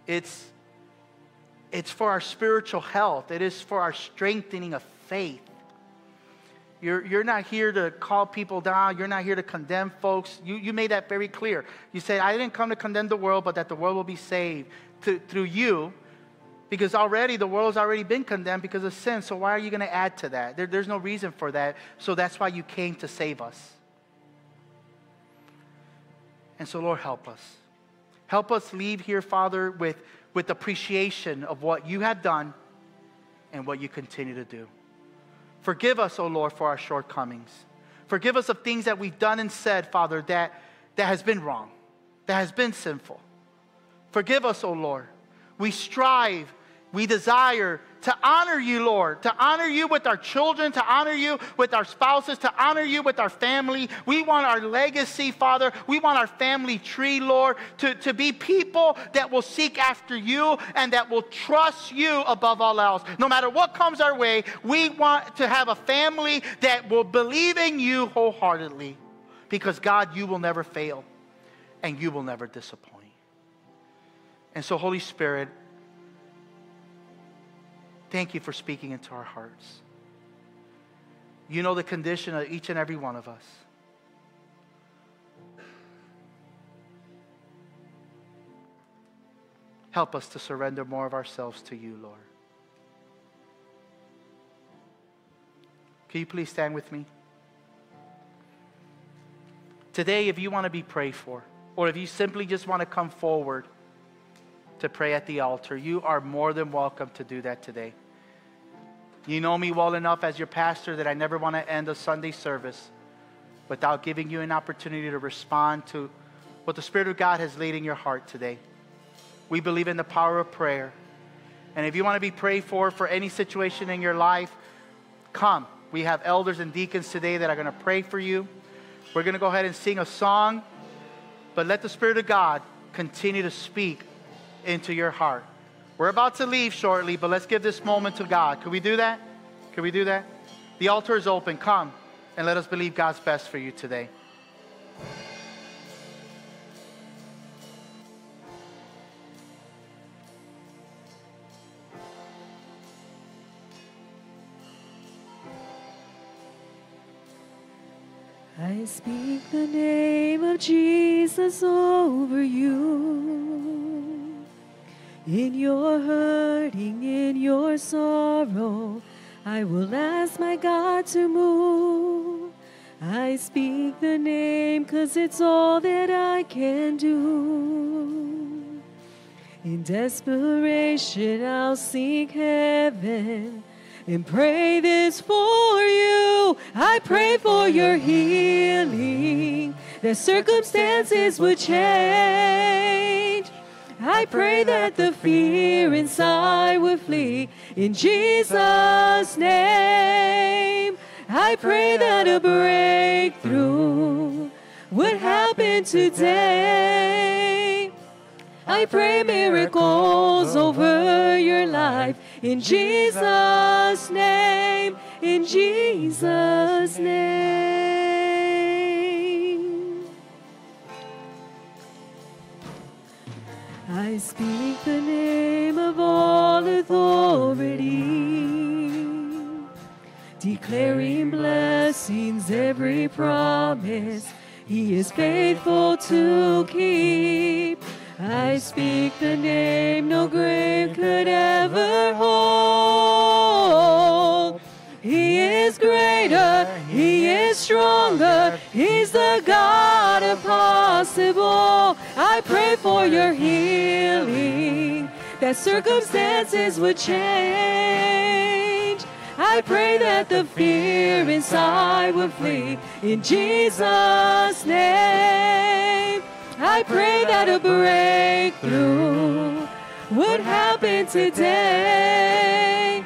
It's for our spiritual health. It is for our strengthening of faith. You're not here to call people down. You're not here to condemn folks. You made that very clear. You said, I didn't come to condemn the world, but that the world will be saved through you. Because already the world's already been condemned because of sin. So why are you going to add to that? There's no reason for that. So that's why you came to save us. And so, Lord, help us. Help us leave here, Father, with appreciation of what you have done and what you continue to do. Forgive us, O Lord, for our shortcomings. Forgive us of things that we've done and said, Father, that has been wrong, that has been sinful. Forgive us, O Lord. We strive. We desire to honor you, Lord, to honor you with our children, to honor you with our spouses, to honor you with our family. We want our legacy, Father. We want our family tree, Lord, to be people that will seek after you and that will trust you above all else. No matter what comes our way, we want to have a family that will believe in you wholeheartedly, because, God, you will never fail and you will never disappoint. And so, Holy Spirit, thank you for speaking into our hearts. You know the condition of each and every one of us. Help us to surrender more of ourselves to you, Lord. Can you please stand with me? Today, if you want to be prayed for, or if you simply just want to come forward to pray at the altar, you are more than welcome to do that today. You know me well enough as your pastor that I never want to end a Sunday service without giving you an opportunity to respond to what the Spirit of God has laid in your heart today. We believe in the power of prayer. And if you want to be prayed for any situation in your life, come. We have elders and deacons today that are going to pray for you. We're going to go ahead and sing a song, but let the Spirit of God continue to speak into your heart. We're about to leave shortly, but let's give this moment to God. Could we do that? Could we do that? The altar is open. Come and let us believe God's best for you today. I speak the name of Jesus over you. In your hurting, in your sorrow, I will ask my God to move. I speak the name 'cause it's all that I can do. In desperation, I'll seek heaven and pray this for you. I pray for your healing, that circumstances would change. I pray that the fear inside would flee, in Jesus' name. I pray that a breakthrough would happen today. I pray miracles over your life, in Jesus' name, in Jesus' name. I speak the name of all authority, declaring blessings, every promise He is faithful to keep. I speak the name no grave could ever hold. He is greater, He is stronger, He's the God of possible. I pray for your healing, that circumstances would change. I pray that the fear inside would flee, in Jesus' name. I pray that a breakthrough would happen today.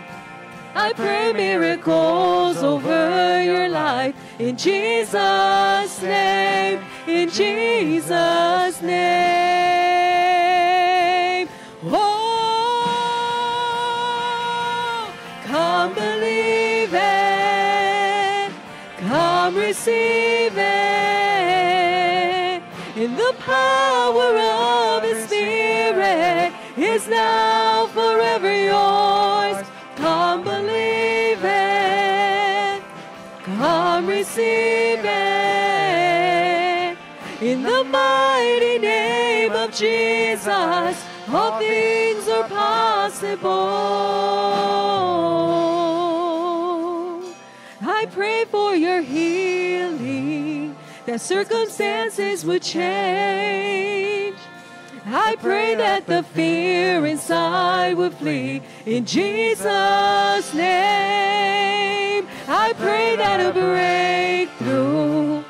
I pray miracles over your life, in Jesus' name, in Jesus' name. Oh, come believe it, come receive it. In the power of His Spirit is now forever yours. Come believe it, come receive it. In the mighty name of Jesus, all things are possible. I pray for your healing, that circumstances would change. I pray that the fear inside would flee, in Jesus' name. I pray that a breakthrough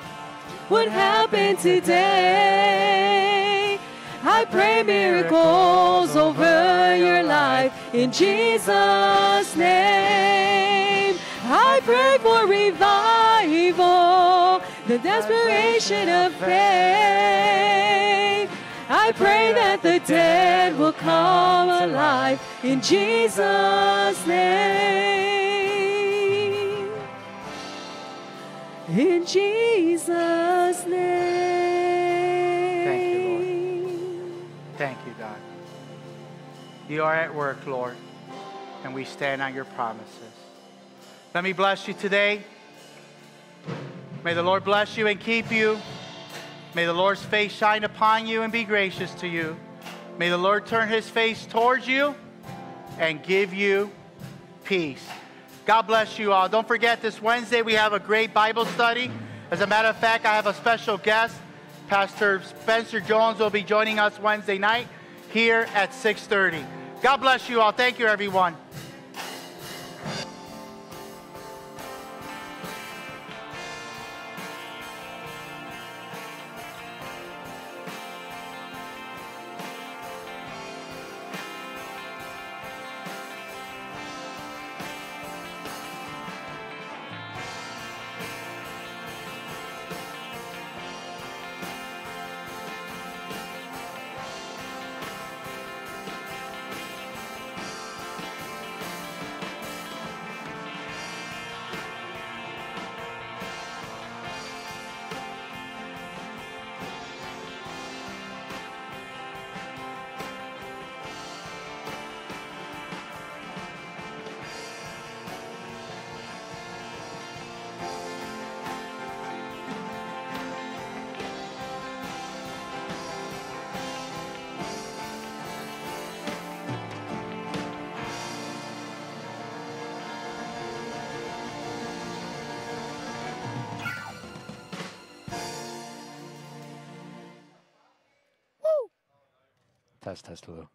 would happen today. I pray miracles over your life, in Jesus' name. I pray for revival, the desperation of faith. I pray that the dead will come alive, in Jesus' name. In Jesus' name. Thank you, Lord. Thank you, God. You are at work, Lord, and we stand on your promises. Let me bless you today. May the Lord bless you and keep you. May the Lord's face shine upon you and be gracious to you. May the Lord turn His face towards you and give you peace. God bless you all. Don't forget, this Wednesday we have a great Bible study. As a matter of fact, I have a special guest. Pastor Spencer Jones will be joining us Wednesday night here at 6:30. God bless you all. Thank you, everyone. Test, hello.